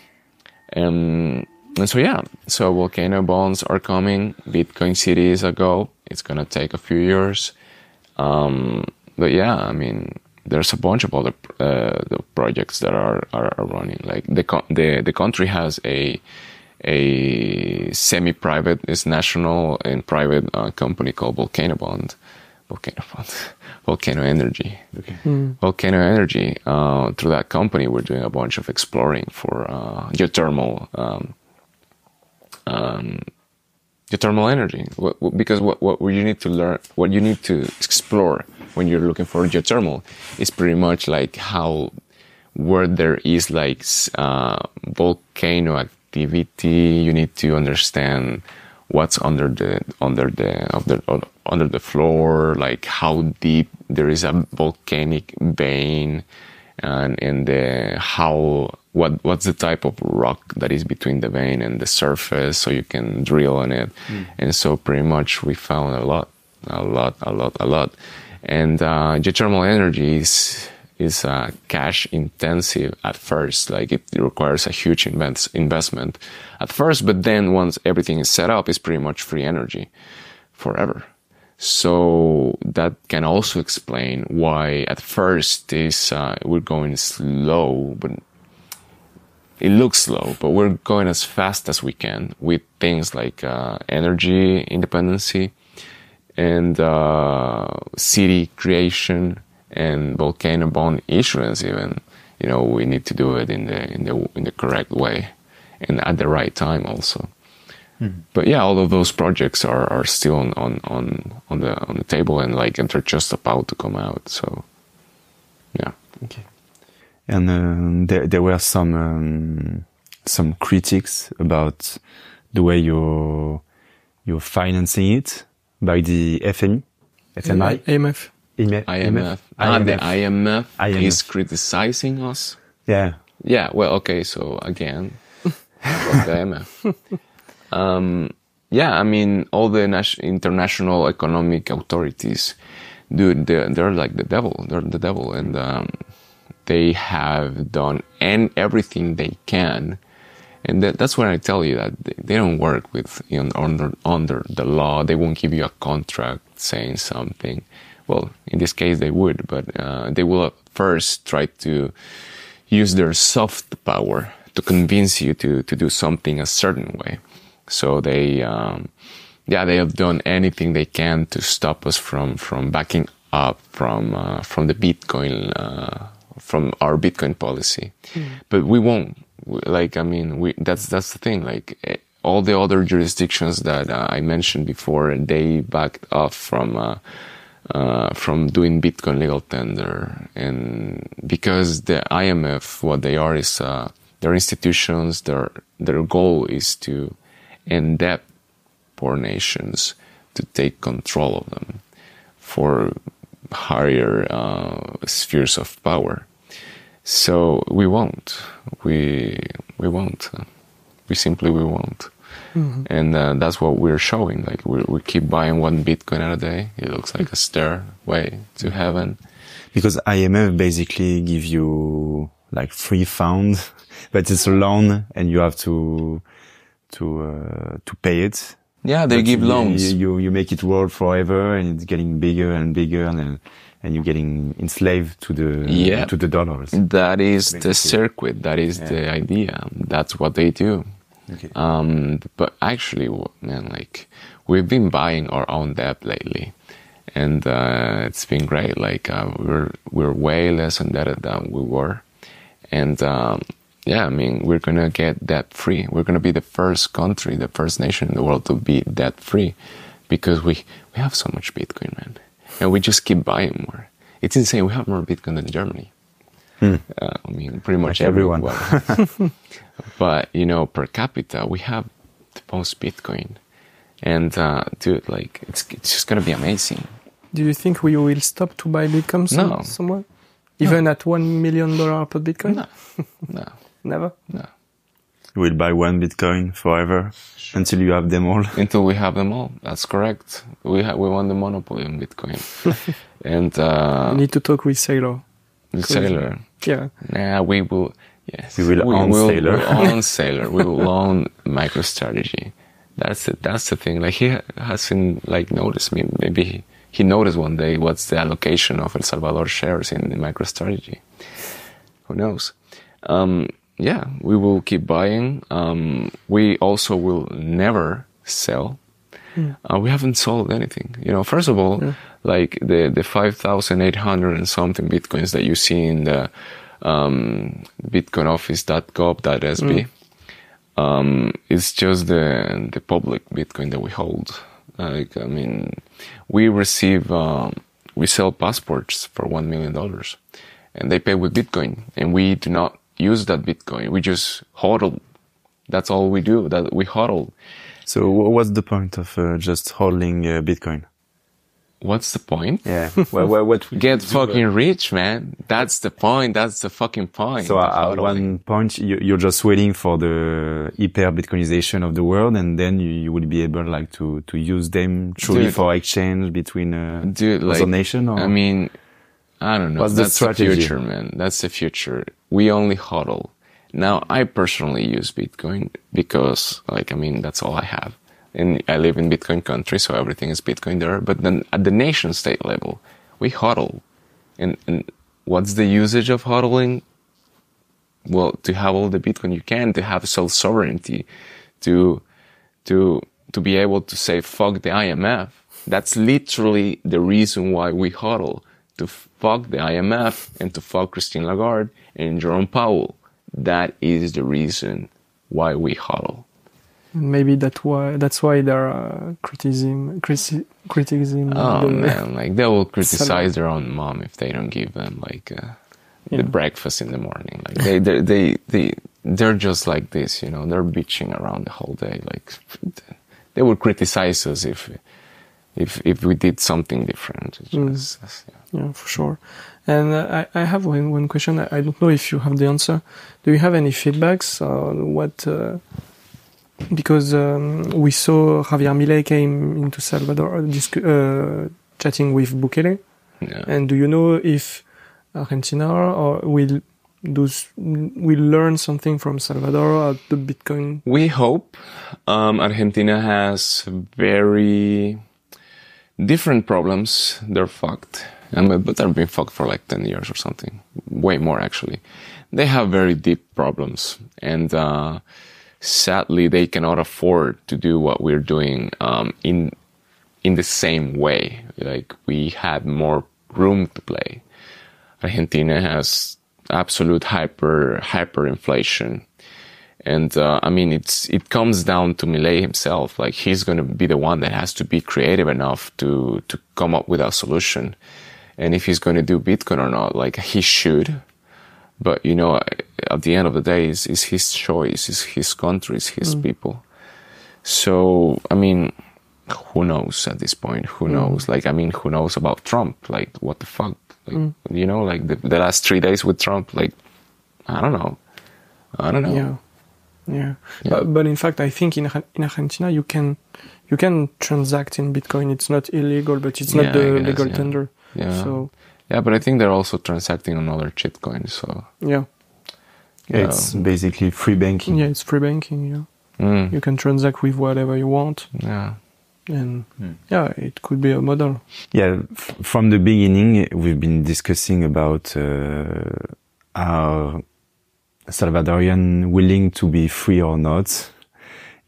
Um, and so yeah, so volcano bonds are coming. Bitcoin City is a go. It's gonna take a few years, um, but yeah, I mean, there's a bunch of other uh, the projects that are, are are running. Like the the the country has a a semi-private, it's national and private uh, company called Volcano Bond, Volcano Bond, Volcano Energy. Okay. Mm. Volcano Energy, uh, through that company, we're doing a bunch of exploring for uh, geothermal um, um, geothermal energy. What, what, because what, what you need to learn, what you need to explore when you're looking for geothermal is pretty much like how, where there is like uh, volcano activity, you need to understand what's under the under the of the under the floor, like how deep there is a volcanic vein, and and the, how what what's the type of rock that is between the vein and the surface, so you can drill on it. Mm. And so pretty much we found a lot, a lot, a lot, a lot. And uh, geothermal energy is is uh, cash intensive at first, like it requires a huge invest investment at first, but then once everything is set up, it's pretty much free energy forever. So that can also explain why at first this uh, we're going slow, but it looks slow, but we're going as fast as we can with things like uh, energy independency and uh, city creation and volcano bond issuance. Even, you know, we need to do it in the in the in the correct way, and at the right time also. Mm-hmm. But yeah, all of those projects are, are still on, on, on, on the on the table, and like and they're just about to come out. So yeah. Okay. And um, there there were some um, some critics about the way you're you're financing it by the F M I, F M I, I M F. I M F. I M F. Ah, the I M F, I M F is criticizing us. Yeah. Yeah. Well, okay. So again, about the I M F. Um, yeah, I mean, all the international economic authorities, dude, they're, they're like the devil. They're the devil, and um, they have done and everything they can, and that, that's when I tell you that they, they don't work with you know, under under the law. They won't give you a contract saying something. Well, in this case, they would, but uh, they will first try to use their soft power to convince you to to do something a certain way. So they, um, yeah, they have done anything they can to stop us from, from backing up from uh, from the Bitcoin, uh, from our Bitcoin policy. Mm. But we won't. Like, I mean, we that's that's the thing. Like all the other jurisdictions that uh, I mentioned before, they backed off from uh, uh, from doing Bitcoin legal tender, and because the I M F, what they are is uh, their institutions. Their their goal is to in-depth poor nations to take control of them for higher uh, spheres of power. So we won't. We we won't. We simply we won't. Mm-hmm. And uh, that's what we're showing. Like we we keep buying one Bitcoin at a day. It looks like a stairway to heaven. Because I M F basically give you like free fund, but it's a loan, and you have to. to uh, to pay it. Yeah, they but give you, loans. You you make it work forever, and it's getting bigger and bigger, and and you're getting enslaved to the yeah. to the dollars. That is basically the circuit. That is yeah. the idea. That's what they do. Okay. Um, but actually, man, like we've been buying our own debt lately, and uh, it's been great. Like uh, we're we're way less indebted than we were, and. Um, Yeah, I mean, we're going to get debt-free. We're going to be the first country, the first nation in the world to be debt-free, because we, we have so much Bitcoin, man. And we just keep buying more. It's insane. We have more Bitcoin than Germany. Hmm. Uh, I mean, pretty much like everyone. everyone. But, you know, per capita, we have the most Bitcoin. And, uh, dude, like, it's, it's just going to be amazing. Do you think we will stop to buy Bitcoin some, no. somewhere? Even no. at one million dollars per Bitcoin? No, no. Never? No. You will buy one Bitcoin forever until you have them all. Until we have them all. That's correct. We ha we want the monopoly on Bitcoin. And uh, we need to talk with Sailor. With Sailor. Yeah. Nah, we will. Yes. We will we own will, Sailor. We will own Sailor. We will own MicroStrategy. That's it. That's the thing. Like he hasn't like noticed me. Maybe he, he noticed one day what's the allocation of El Salvador shares in MicroStrategy. Who knows? Um. Yeah, we will keep buying. Um, we also will never sell. Yeah. Uh, we haven't sold anything. You know, first of all, yeah. like the, the five thousand eight hundred and something Bitcoins that you see in the um, bitcoin office dot gov dot S B, mm. um, it's just the, the public Bitcoin that we hold. Like, I mean, we receive, um, we sell passports for one million dollars and they pay with Bitcoin, and we do not use that Bitcoin. We just hodl. That's all we do. That we hodl. So what's the point of uh, just hodling uh, Bitcoin? What's the point? Yeah. well, well, what get fucking do, uh, rich, man. That's the point. That's the fucking point. So at one point, you, you're just waiting for the hyper Bitcoinization of the world, and then you, you will be able, like, to to use them truly dude, for exchange between uh, dude, like, nation. Or? I mean. I don't know. What's That's the, the future, man. That's the future. We only hodl. Now, I personally use Bitcoin because, like, I mean, that's all I have. And I live in Bitcoin country, so everything is Bitcoin there. But then at the nation state level, we hodl. And, and what's the usage of hodling? Well, to have all the Bitcoin you can, to have self-sovereignty, to, to, to be able to say, fuck the I M F. That's literally the reason why we hodl. To fuck the I M F and to fuck Christine Lagarde and Jerome Powell. That is the reason why we hodl. Maybe that why that's why they're uh, criticism criti criticism. Oh the, man, like they will criticize salad. Their own mom if they don't give them like uh, the yeah. breakfast in the morning. Like they they they they they're just like this, you know. They're bitching around the whole day. Like they would criticize us if if if we did something different. Just, mm. yeah. yeah, for sure. And uh, I I have one one question. I, I don't know if you have the answer. Do you have any feedbacks on what? Uh, Because um, we saw Javier Milei came into Salvador uh, chatting with Bukele. Yeah. And do you know if Argentina or will do will learn something from Salvador at the Bitcoin? We hope. Um, Argentina has very different problems. They're fucked. And, but they've been fucked for like ten years or something. Way more, actually. They have very deep problems. And... Uh, sadly, they cannot afford to do what we're doing um, in in the same way. Like, we had more room to play. Argentina has absolute hyper hyperinflation, and uh, I mean, it's it comes down to Milei himself. Like, he's going to be the one that has to be creative enough to to come up with a solution, and if he's going to do Bitcoin or not, like he should. But, you know, at the end of the day, it's, it's his choice, it's his country, it's his mm. people. So, I mean, who knows at this point? Who mm. knows? Like, I mean, who knows about Trump? Like, what the fuck? Like, mm. you know, like the, the last three days with Trump, like, I don't know. I don't know. Yeah. Yeah. yeah. But, but in fact, I think in, in Argentina, you can you can transact in Bitcoin. It's not illegal, but it's not yeah, the guess, legal yeah. tender. Yeah. So... Yeah, but I think they're also transacting on other shitcoins, so... Yeah. yeah. It's basically free banking. Yeah, it's free banking, yeah. Mm. You can transact with whatever you want. Yeah. And, mm. yeah, it could be a model. Yeah, f from the beginning, we've been discussing about uh, are Salvadorian willing to be free or not?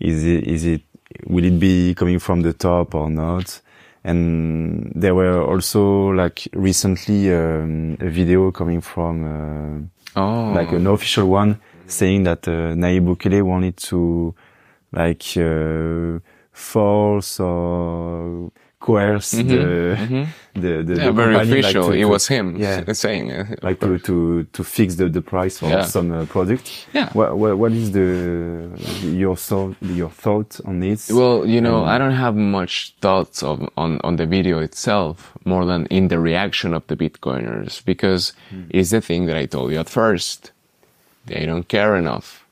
Is it, is it, will it be coming from the top or not? And there were also like recently um, a video coming from uh, oh. like an official one saying that uh, Nayib Bukele wanted to like uh, force or coerce mm-hmm. the, mm-hmm. the the yeah, the very company, official. Like, to, it was him yeah, saying uh, like to, to to fix the, the price for yeah. some uh, product. Yeah. What, what what is the your thought your thought on this? Well, you know, um, I don't have much thoughts of, on on the video itself, more than in the reaction of the Bitcoiners, because mm. it's the thing that I told you at first. They don't care enough.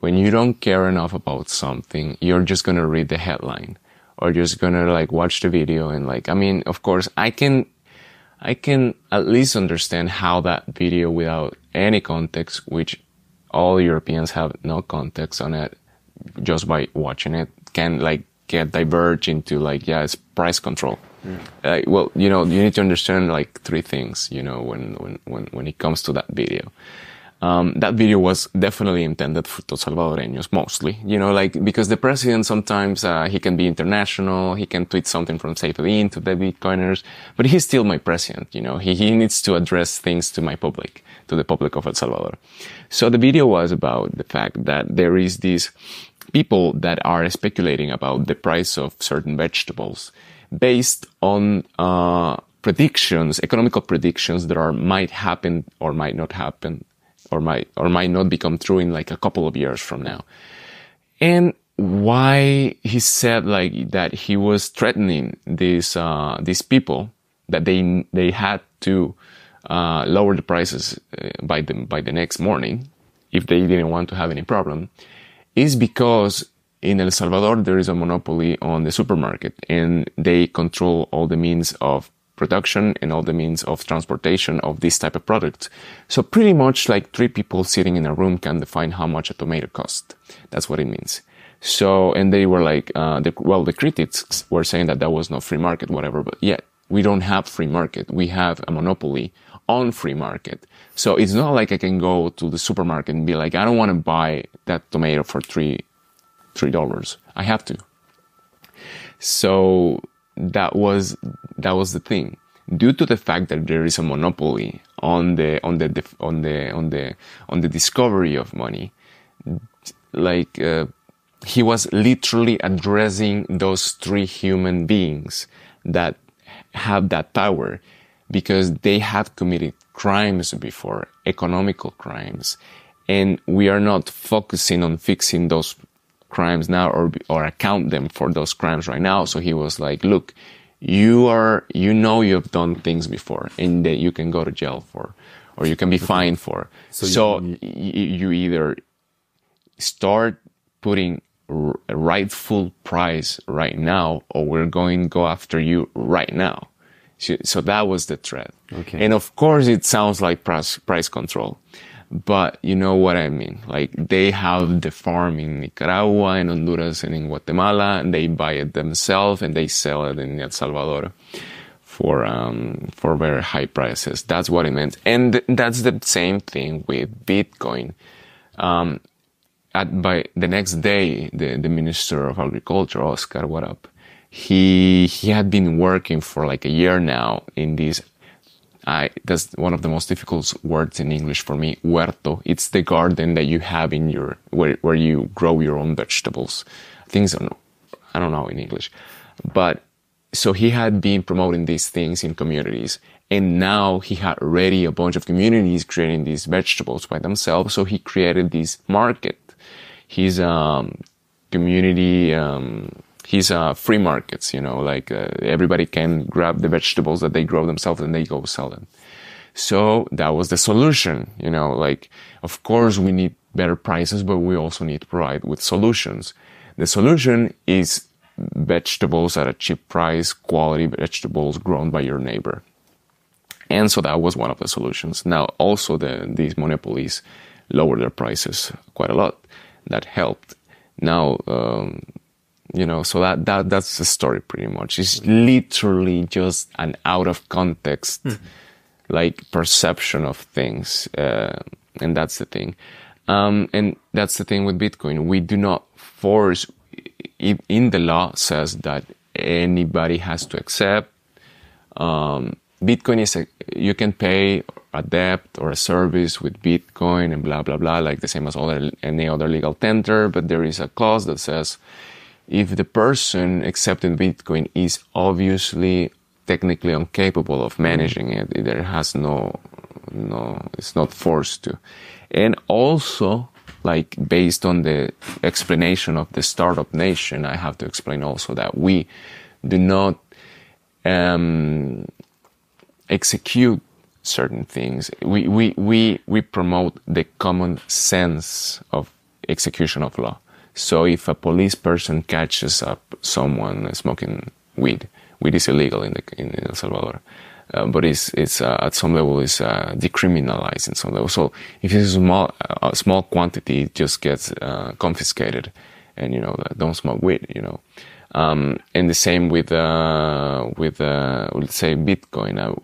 When you don't care enough about something, you're just gonna read the headline. Or just gonna like watch the video and like, I mean, of course, I can, I can at least understand how that video without any context, which all Europeans have no context on it, just by watching it, can like get diverged into like, yeah, it's price control. Mm. Like, well, you know, you need to understand like three things, you know, when, when, when, when it comes to that video. Um, that video was definitely intended for Salvadoreños, mostly. You know, like, because the president sometimes, uh, he can be international, he can tweet something from safely into the Bitcoiners, but he's still my president, you know. He, he needs to address things to my public, to the public of El Salvador. So the video was about the fact that there is these people that are speculating about the price of certain vegetables based on, uh, predictions, economical predictions that are, might happen or might not happen. Or might, or might not become true in like a couple of years from now. And why he said like that he was threatening these, uh, these people that they, they had to, uh, lower the prices by the, by the next morning if they didn't want to have any problem is because in El Salvador there is a monopoly on the supermarket and they control all the means of production and all the means of transportation of this type of product. So pretty much like three people sitting in a room can define how much a tomato costs. That's what it means. So, and they were like, uh, the, well, the critics were saying that that was not free market, whatever, but yeah, we don't have free market. We have a monopoly on free market. So it's not like I can go to the supermarket and be like, I don't want to buy that tomato for three, three dollars. I have to. So, That was, that was the thing. Due to the fact that there is a monopoly on the, on the, on the, on the, on the discovery of money, like uh, he was literally addressing those three human beings that have that power, because they have committed crimes before, economical crimes, and we are not focusing on fixing those crimes now or or account them for those crimes right now. So he was like, look, you are, you know, you've done things before and that you can go to jail for, or you can be fined for. So, so you, you either start putting a rightful price right now, or we're going to go after you right now. So, so that was the threat. Okay. And of course it sounds like price, price control, but you know what I mean? Like, they have the farm in Nicaragua and Honduras and in Guatemala, and they buy it themselves and they sell it in El Salvador for, um, for very high prices. That's what it meant. And th that's the same thing with Bitcoin. Um, at, by the next day, the, the Minister of Agriculture, Oscar, what up? He, he had been working for like a year now in this. I, that's one of the most difficult words in English for me, huerto. It's the garden that you have in your, where, where you grow your own vegetables. Things are, I don't know in English. But, so he had been promoting these things in communities. And now he had already a bunch of communities creating these vegetables by themselves. So he created this market. His, um, community, um, He's uh, free markets, you know, like uh, everybody can grab the vegetables that they grow themselves and they go sell them. So that was the solution, you know, like, of course we need better prices, but we also need to provide with solutions. The solution is vegetables at a cheap price, quality vegetables grown by your neighbor. And so that was one of the solutions. Now also the, these monopolies lowered their prices quite a lot. That helped. Now, um, you know, so that, that, that's the story pretty much. It's literally just an out of context, mm-hmm. like perception of things. Uh, and that's the thing. Um, and that's the thing with Bitcoin. We do not force it. In the law says that anybody has to accept. Um, Bitcoin is a, you can pay a debt or a service with Bitcoin and blah, blah, blah, like the same as other, any other legal tender. But there is a clause that says, if the person accepting Bitcoin is obviously technically incapable of managing it, there has no, no, it's not forced to. And also, like, based on the explanation of the startup nation, I have to explain also that we do not, um, execute certain things. We, we, we, we promote the common sense of execution of law. So if a police person catches up someone smoking weed, weed is illegal in, the, in El Salvador, uh, but it's, it's uh, at some level it's uh, decriminalized in some level. So if it's a small, a small quantity, it just gets uh, confiscated, and you know, don't smoke weed, you know. Um, and the same with uh, with uh, let's say Bitcoin. Uh,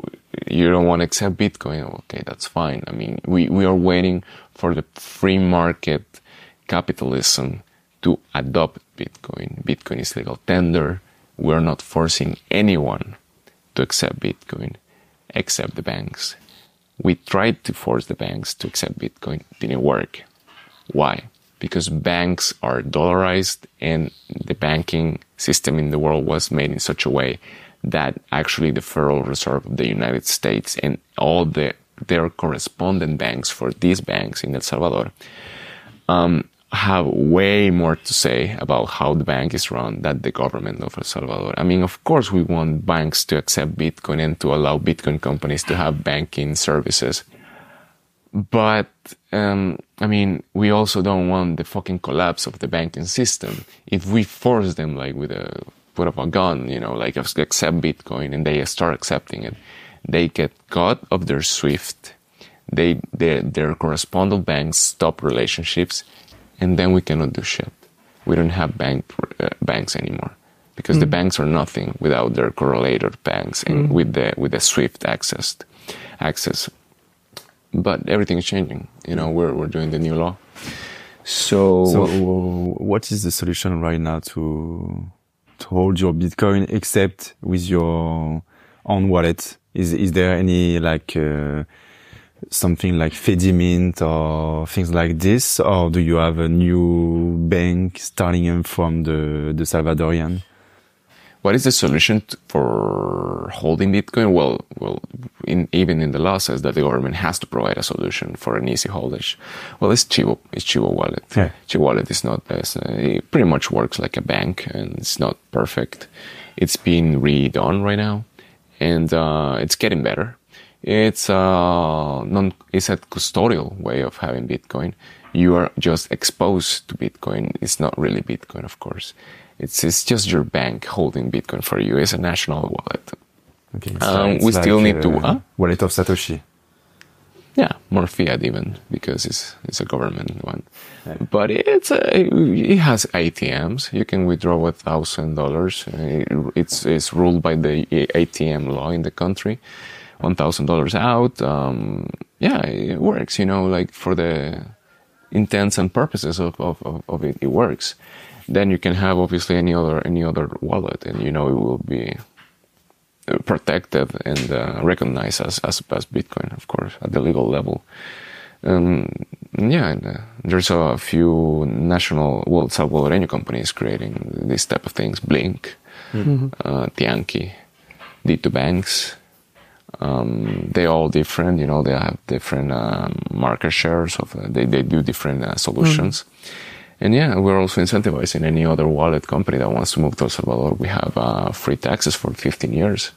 you don't want to accept Bitcoin, okay, that's fine. I mean, we we are waiting for the free market capitalism to adopt Bitcoin. Bitcoin is legal tender. We're not forcing anyone to accept Bitcoin except the banks. We tried to force the banks to accept Bitcoin. Didn't work. Why? Because banks are dollarized, and the banking system in the world was made in such a way that actually the Federal Reserve of the United States and all the their correspondent banks for these banks in El Salvador um, have way more to say about how the bank is run than the government of El Salvador. I mean, of course we want banks to accept Bitcoin and to allow Bitcoin companies to have banking services. But, um, I mean, we also don't want the fucking collapse of the banking system. If we force them, like, with a put up a gun, you know, like, accept Bitcoin, and they start accepting it, they get caught of their SWIFT. They, their, their correspondent banks stop relationships. And then we cannot do shit. We don't have bank uh, banks anymore, because mm. the banks are nothing without their correlator banks and mm. with the with the SWIFT access, access. But everything is changing. You know, we're we're doing the new law. So, so what is the solution right now to to hold your Bitcoin except with your own wallet? Is is there any like? Uh, something like Fedimint or things like this, or do you have a new bank starting from the, the Salvadorian? What is the solution for holding Bitcoin? Well, well, in, even in the law says that the government has to provide a solution for an easy holdage. Well, it's Chivo, it's Chivo Wallet. Yeah. Chivo Wallet is not, it pretty much works like a bank, and it's not perfect. It's being redone right now, and uh, it's getting better. It's a non, it's a custodial way of having Bitcoin. You are just exposed to Bitcoin. It's not really Bitcoin, of course. It's it's just your bank holding Bitcoin for you. It's a national wallet. Okay, so um, we like still need to uh, wallet of Satoshi. Yeah, more fiat even, because it's it's a government one. Yeah. But it's a, it has A T Ms. You can withdraw a thousand dollars. It's it's ruled by the A T M law in the country. One thousand dollars out. Um, yeah, it works. You know, like for the intents and purposes of of of, of it, it works. Then you can have obviously any other any other wallet, and you know it will be protected and uh, recognized as, as as Bitcoin, of course, at the legal level. Um, yeah, and, uh, there's a few national, well, Salvadoreño companies creating this type of things: Blink, mm-hmm. uh, Tianqi, D two Banks. Um, they're all different, you know. They have different uh, market shares. Of uh, they they do different uh, solutions. Mm-hmm. And yeah, we're also incentivizing any other wallet company that wants to move to El Salvador. We have uh, free taxes for fifteen years.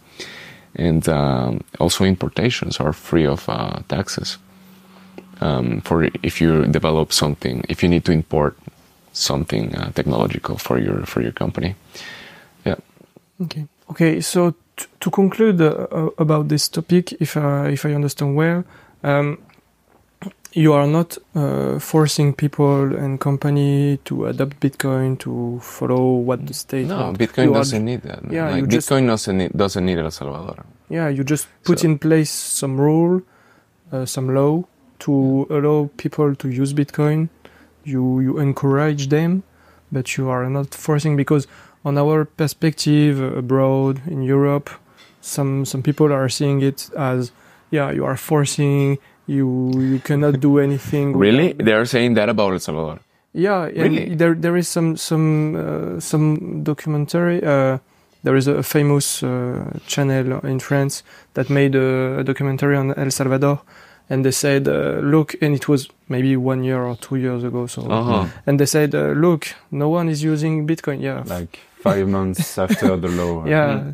And um, also importations are free of uh, taxes. Um, for if you develop something, if you need to import something uh, technological for your for your company. Yeah. Okay. Okay. So t to conclude uh, about this topic, if uh, if I understand well, um, you are not uh, forcing people and company to adopt Bitcoin, to follow what the state. No, Bitcoin doesn't need that. Yeah, like Bitcoin just, doesn't need doesn't need El Salvador. Yeah, you just put so. in place some rule, uh, some law to allow people to use Bitcoin. You you encourage them, but you are not forcing, because on our perspective abroad in Europe, some some people are seeing it as, yeah, you are forcing. You you cannot do anything. Really, they are saying that about El Salvador. Yeah, really? there there is some some uh, some documentary. Uh, there is a famous uh, channel in France that made a, a documentary on El Salvador, and they said, uh, look, and it was maybe one year or two years ago. So, uh-huh. and they said, uh, look, no one is using Bitcoin. Yeah, like five months after the law. Yeah. Mm-hmm.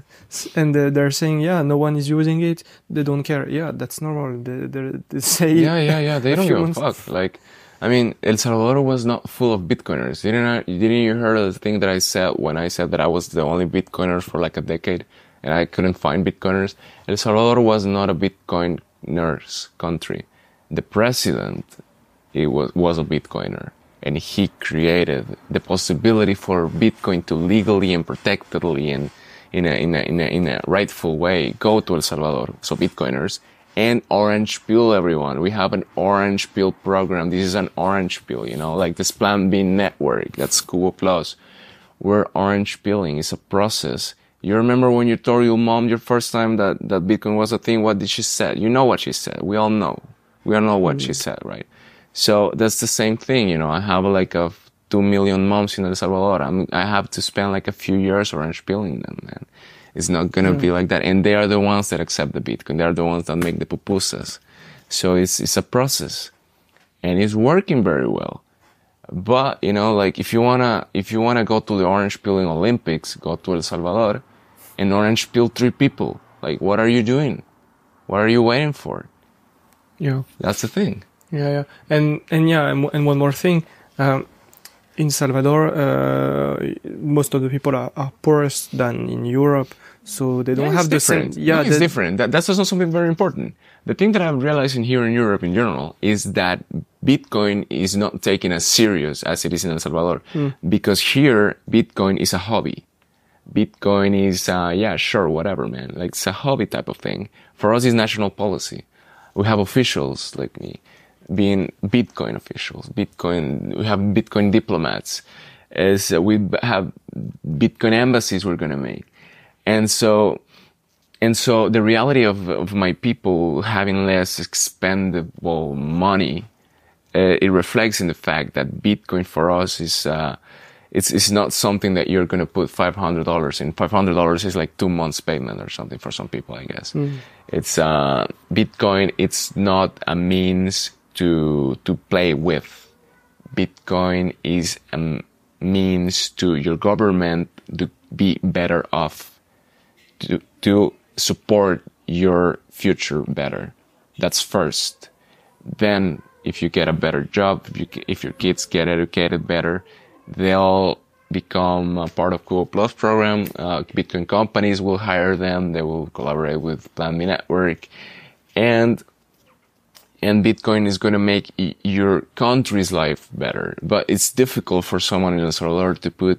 And uh, they're saying, yeah, no one is using it. They don't care. Yeah, that's normal. They, they, they say, yeah, yeah, yeah. They don't give a fuck. Like, I mean, El Salvador was not full of Bitcoiners. Didn't I, didn't you hear the thing that I said when I said that I was the only Bitcoiner for like a decade and I couldn't find Bitcoiners? El Salvador was not a Bitcoiners country. The president, he was was a Bitcoiner, and he created the possibility for Bitcoin to legally and protectedly and in a, in a, in a, in a rightful way go to El Salvador. So Bitcoiners and orange pill, everyone. We have an orange pill program. This is an orange pill, you know, like this Plan B network. That's Cubo Plus. We're orange pilling. It's a process. You remember when you told your mom your first time that, that Bitcoin was a thing? What did she say? You know what she said. We all know. We all know what mm-hmm. she said, right? So that's the same thing, you know. I have like a two million moms in El Salvador. I'm, I have to spend like a few years orange peeling them, man. It's not gonna yeah. be like that. And they are the ones that accept the Bitcoin. They are the ones that make the pupusas. So it's, it's a process. And it's working very well. But, you know, like if you wanna, if you wanna go to the orange peeling Olympics, go to El Salvador and orange peel three people. Like, what are you doing? What are you waiting for? Yeah. That's the thing. Yeah, yeah. And, and yeah, and, and one more thing. Um, In Salvador, uh, most of the people are, are poorer than in Europe, so they don't yeah, have different. the same. Yeah, no, it's different. That, that's also something very important. The thing that I'm realizing here in Europe in general is that Bitcoin is not taken as serious as it is in El Salvador, mm. because here Bitcoin is a hobby. Bitcoin is, uh, yeah, sure, whatever, man. Like it's a hobby type of thing. For us, it's national policy. We have officials like me. Being Bitcoin officials, Bitcoin, we have Bitcoin diplomats, as we have Bitcoin embassies we're gonna make, and so, And so the reality of, of my people having less expendable money, uh, it reflects in the fact that Bitcoin for us is, uh, it's, it's not something that you're going to put five hundred dollars in. five hundred dollars is like two months payment or something for some people, I guess. Mm. It's, uh, Bitcoin, it's not a means to, to play with. Bitcoin is a means to your government to be better off, to, to support your future better. That's first. Then if you get a better job, if, you, if your kids get educated better, they'll become a part of Google Plus program. Uh, Bitcoin companies will hire them. They will collaborate with Plan B Network. And And Bitcoin is going to make e- your country's life better. But it's difficult for someone in El Salvador to put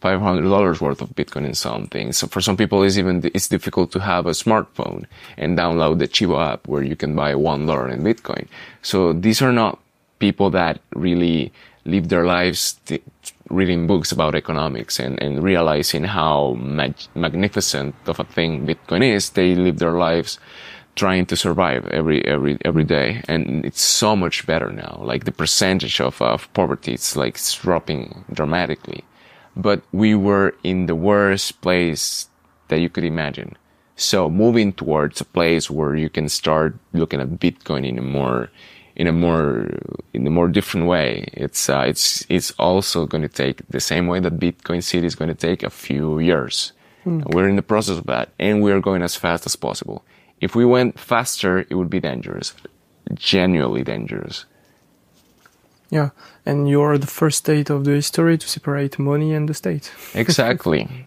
five hundred dollars worth of Bitcoin in something. So for some people, it's even, it's difficult to have a smartphone and download the Chivo app where you can buy one dollar in Bitcoin. So these are not people that really live their lives t- reading books about economics and, and realizing how mag- magnificent of a thing Bitcoin is. They live their lives trying to survive every, every, every day. And it's so much better now. Like the percentage of, of poverty, it's like it's dropping dramatically. But we were in the worst place that you could imagine. So moving towards a place where you can start looking at Bitcoin in a more, in a more, in a more different way. It's, uh, it's, it's also going to take the same way that Bitcoin City is going to take a few years. Mm. We're in the process of that and we're going as fast as possible. If we went faster, it would be dangerous, genuinely dangerous. Yeah, and you're the first state of the history to separate money and the state. Exactly.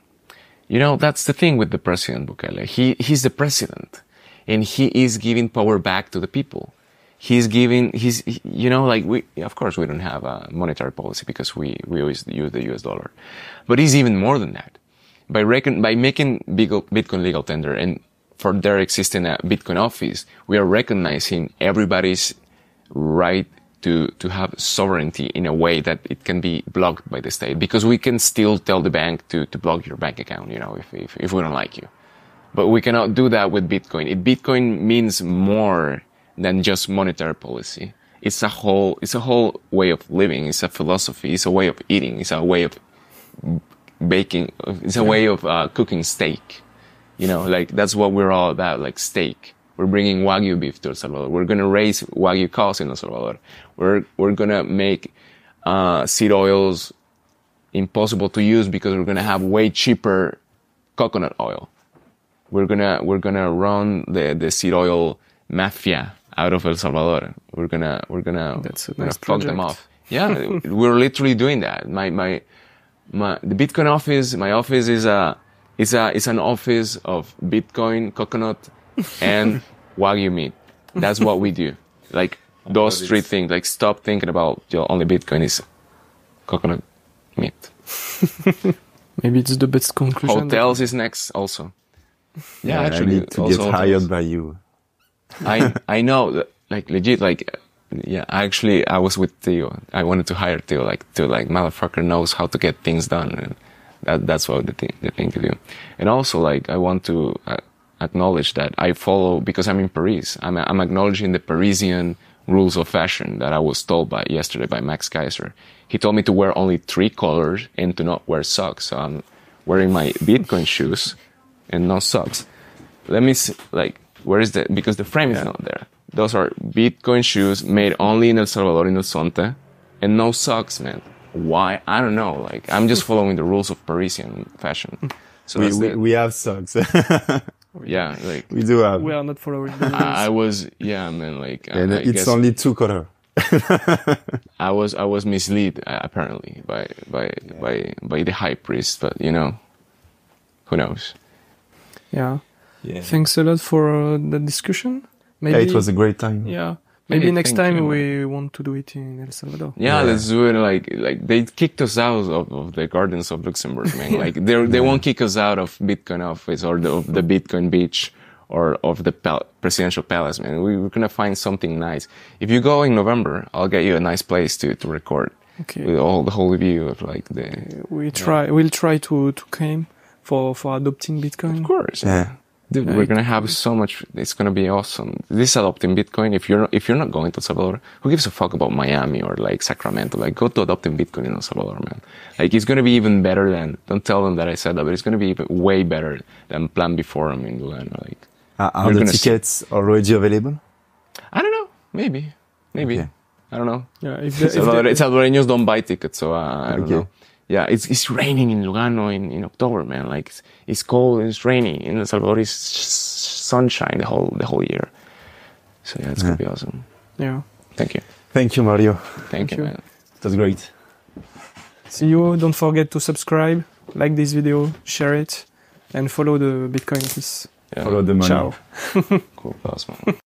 You know, that's the thing with the President Bukele. He, he's the president, and he is giving power back to the people. He's giving, he's, he, you know, like we, of course we don't have a monetary policy because we, we always use the U S dollar. But he's even more than that. By recon, by making Bitcoin legal tender and for their existing uh, Bitcoin office, we are recognizing everybody's right to, to have sovereignty in a way that it can be blocked by the state. Because we can still tell the bank to, to block your bank account, you know, if, if, if we don't like you. But we cannot do that with Bitcoin. It, Bitcoin means more than just monetary policy. It's a whole, it's a whole way of living. It's a philosophy. It's a way of eating. It's a way of baking. It's a way of uh, cooking steak. You know, like, that's what we're all about, like steak. We're bringing Wagyu beef to El Salvador. We're going to raise Wagyu cows in El Salvador. We're, we're going to make, uh, seed oils impossible to use because we're going to have way cheaper coconut oil. We're going to, we're going to run the, the seed oil mafia out of El Salvador. We're going to, we're going to nice fuck them off. Yeah. We're literally doing that. My, my, my, the Bitcoin office, my office is a, It's a, it's an office of Bitcoin, coconut, and Wagyu meat. That's what we do. Like, those three things. Like, stop thinking about your only Bitcoin is coconut meat. Maybe it's the best conclusion. Hotels is next also. Yeah, yeah actually. I need to get hired by you. I, I know. Like, legit, like, yeah, actually, I was with Theo. I wanted to hire Theo. Like, to, like, motherfucker knows how to get things done. And, That, that's what the thing, the thing to do. And also, like, I want to uh, acknowledge that I follow, because I'm in Paris, I'm, I'm acknowledging the Parisian rules of fashion that I was told by yesterday by Max Keiser. He told me to wear only three colors and to not wear socks. So I'm wearing my Bitcoin shoes and no socks. Let me see, like, where is that? Because the frame is not there. Those are Bitcoin shoes made only in El Salvador, in Horizonte, and no socks, man. Why? I don't know. Like, I'm just following the rules of Parisian fashion. So we we, we have socks. Yeah, like we do have. We are not following the rules. I, I was, yeah, man. Like, and I, I it's only two color. I was I was misled uh, apparently by by yeah. by by the high priest, but you know, who knows? Yeah. Yeah. Thanks a lot for uh, the discussion. Maybe yeah, it was a great time. Yeah. Maybe hey, next time you. we want to do it in El Salvador. Yeah, yeah, let's do it. Like, like they kicked us out of, of the gardens of Luxembourg, man. Like, they they won't kick us out of Bitcoin office or the, of the Bitcoin beach or of the pal- presidential palace, man. We, we're gonna find something nice. If you go in November, I'll get you a nice place to, to record. Okay. With all the whole view of like the. We try. Yeah. We'll try to to claim for for adopting Bitcoin. Of course. Yeah. Dude, right. We're gonna have so much. It's gonna be awesome. This adopting Bitcoin. If you're not, if you're not going to El Salvador, who gives a fuck about Miami or like Sacramento? Like, go to adopting Bitcoin in El Salvador, man. Like, it's gonna be even better than. Don't tell them that I said that, but it's gonna be even, way better than Plan Before them in Lugano. Like, uh, are the tickets already available? I don't know. Maybe, maybe. Okay. I don't know. Yeah, if the, if Salvador, the, Salvadoreños don't buy tickets, so uh, I don't okay. know. Yeah, it's it's raining in Lugano in, in October, man. Like it's, it's cold and it's rainy. In El Salvador, it's sunshine the whole the whole year. So yeah, it's yeah. gonna be awesome. Yeah. Thank you. Thank you, Mario. Thank, Thank you, you, man. That's great. See you. Don't forget to subscribe, like this video, share it, and follow the Bitcoin Office. Yeah. Follow the money. Ciao. Cool, boss, man.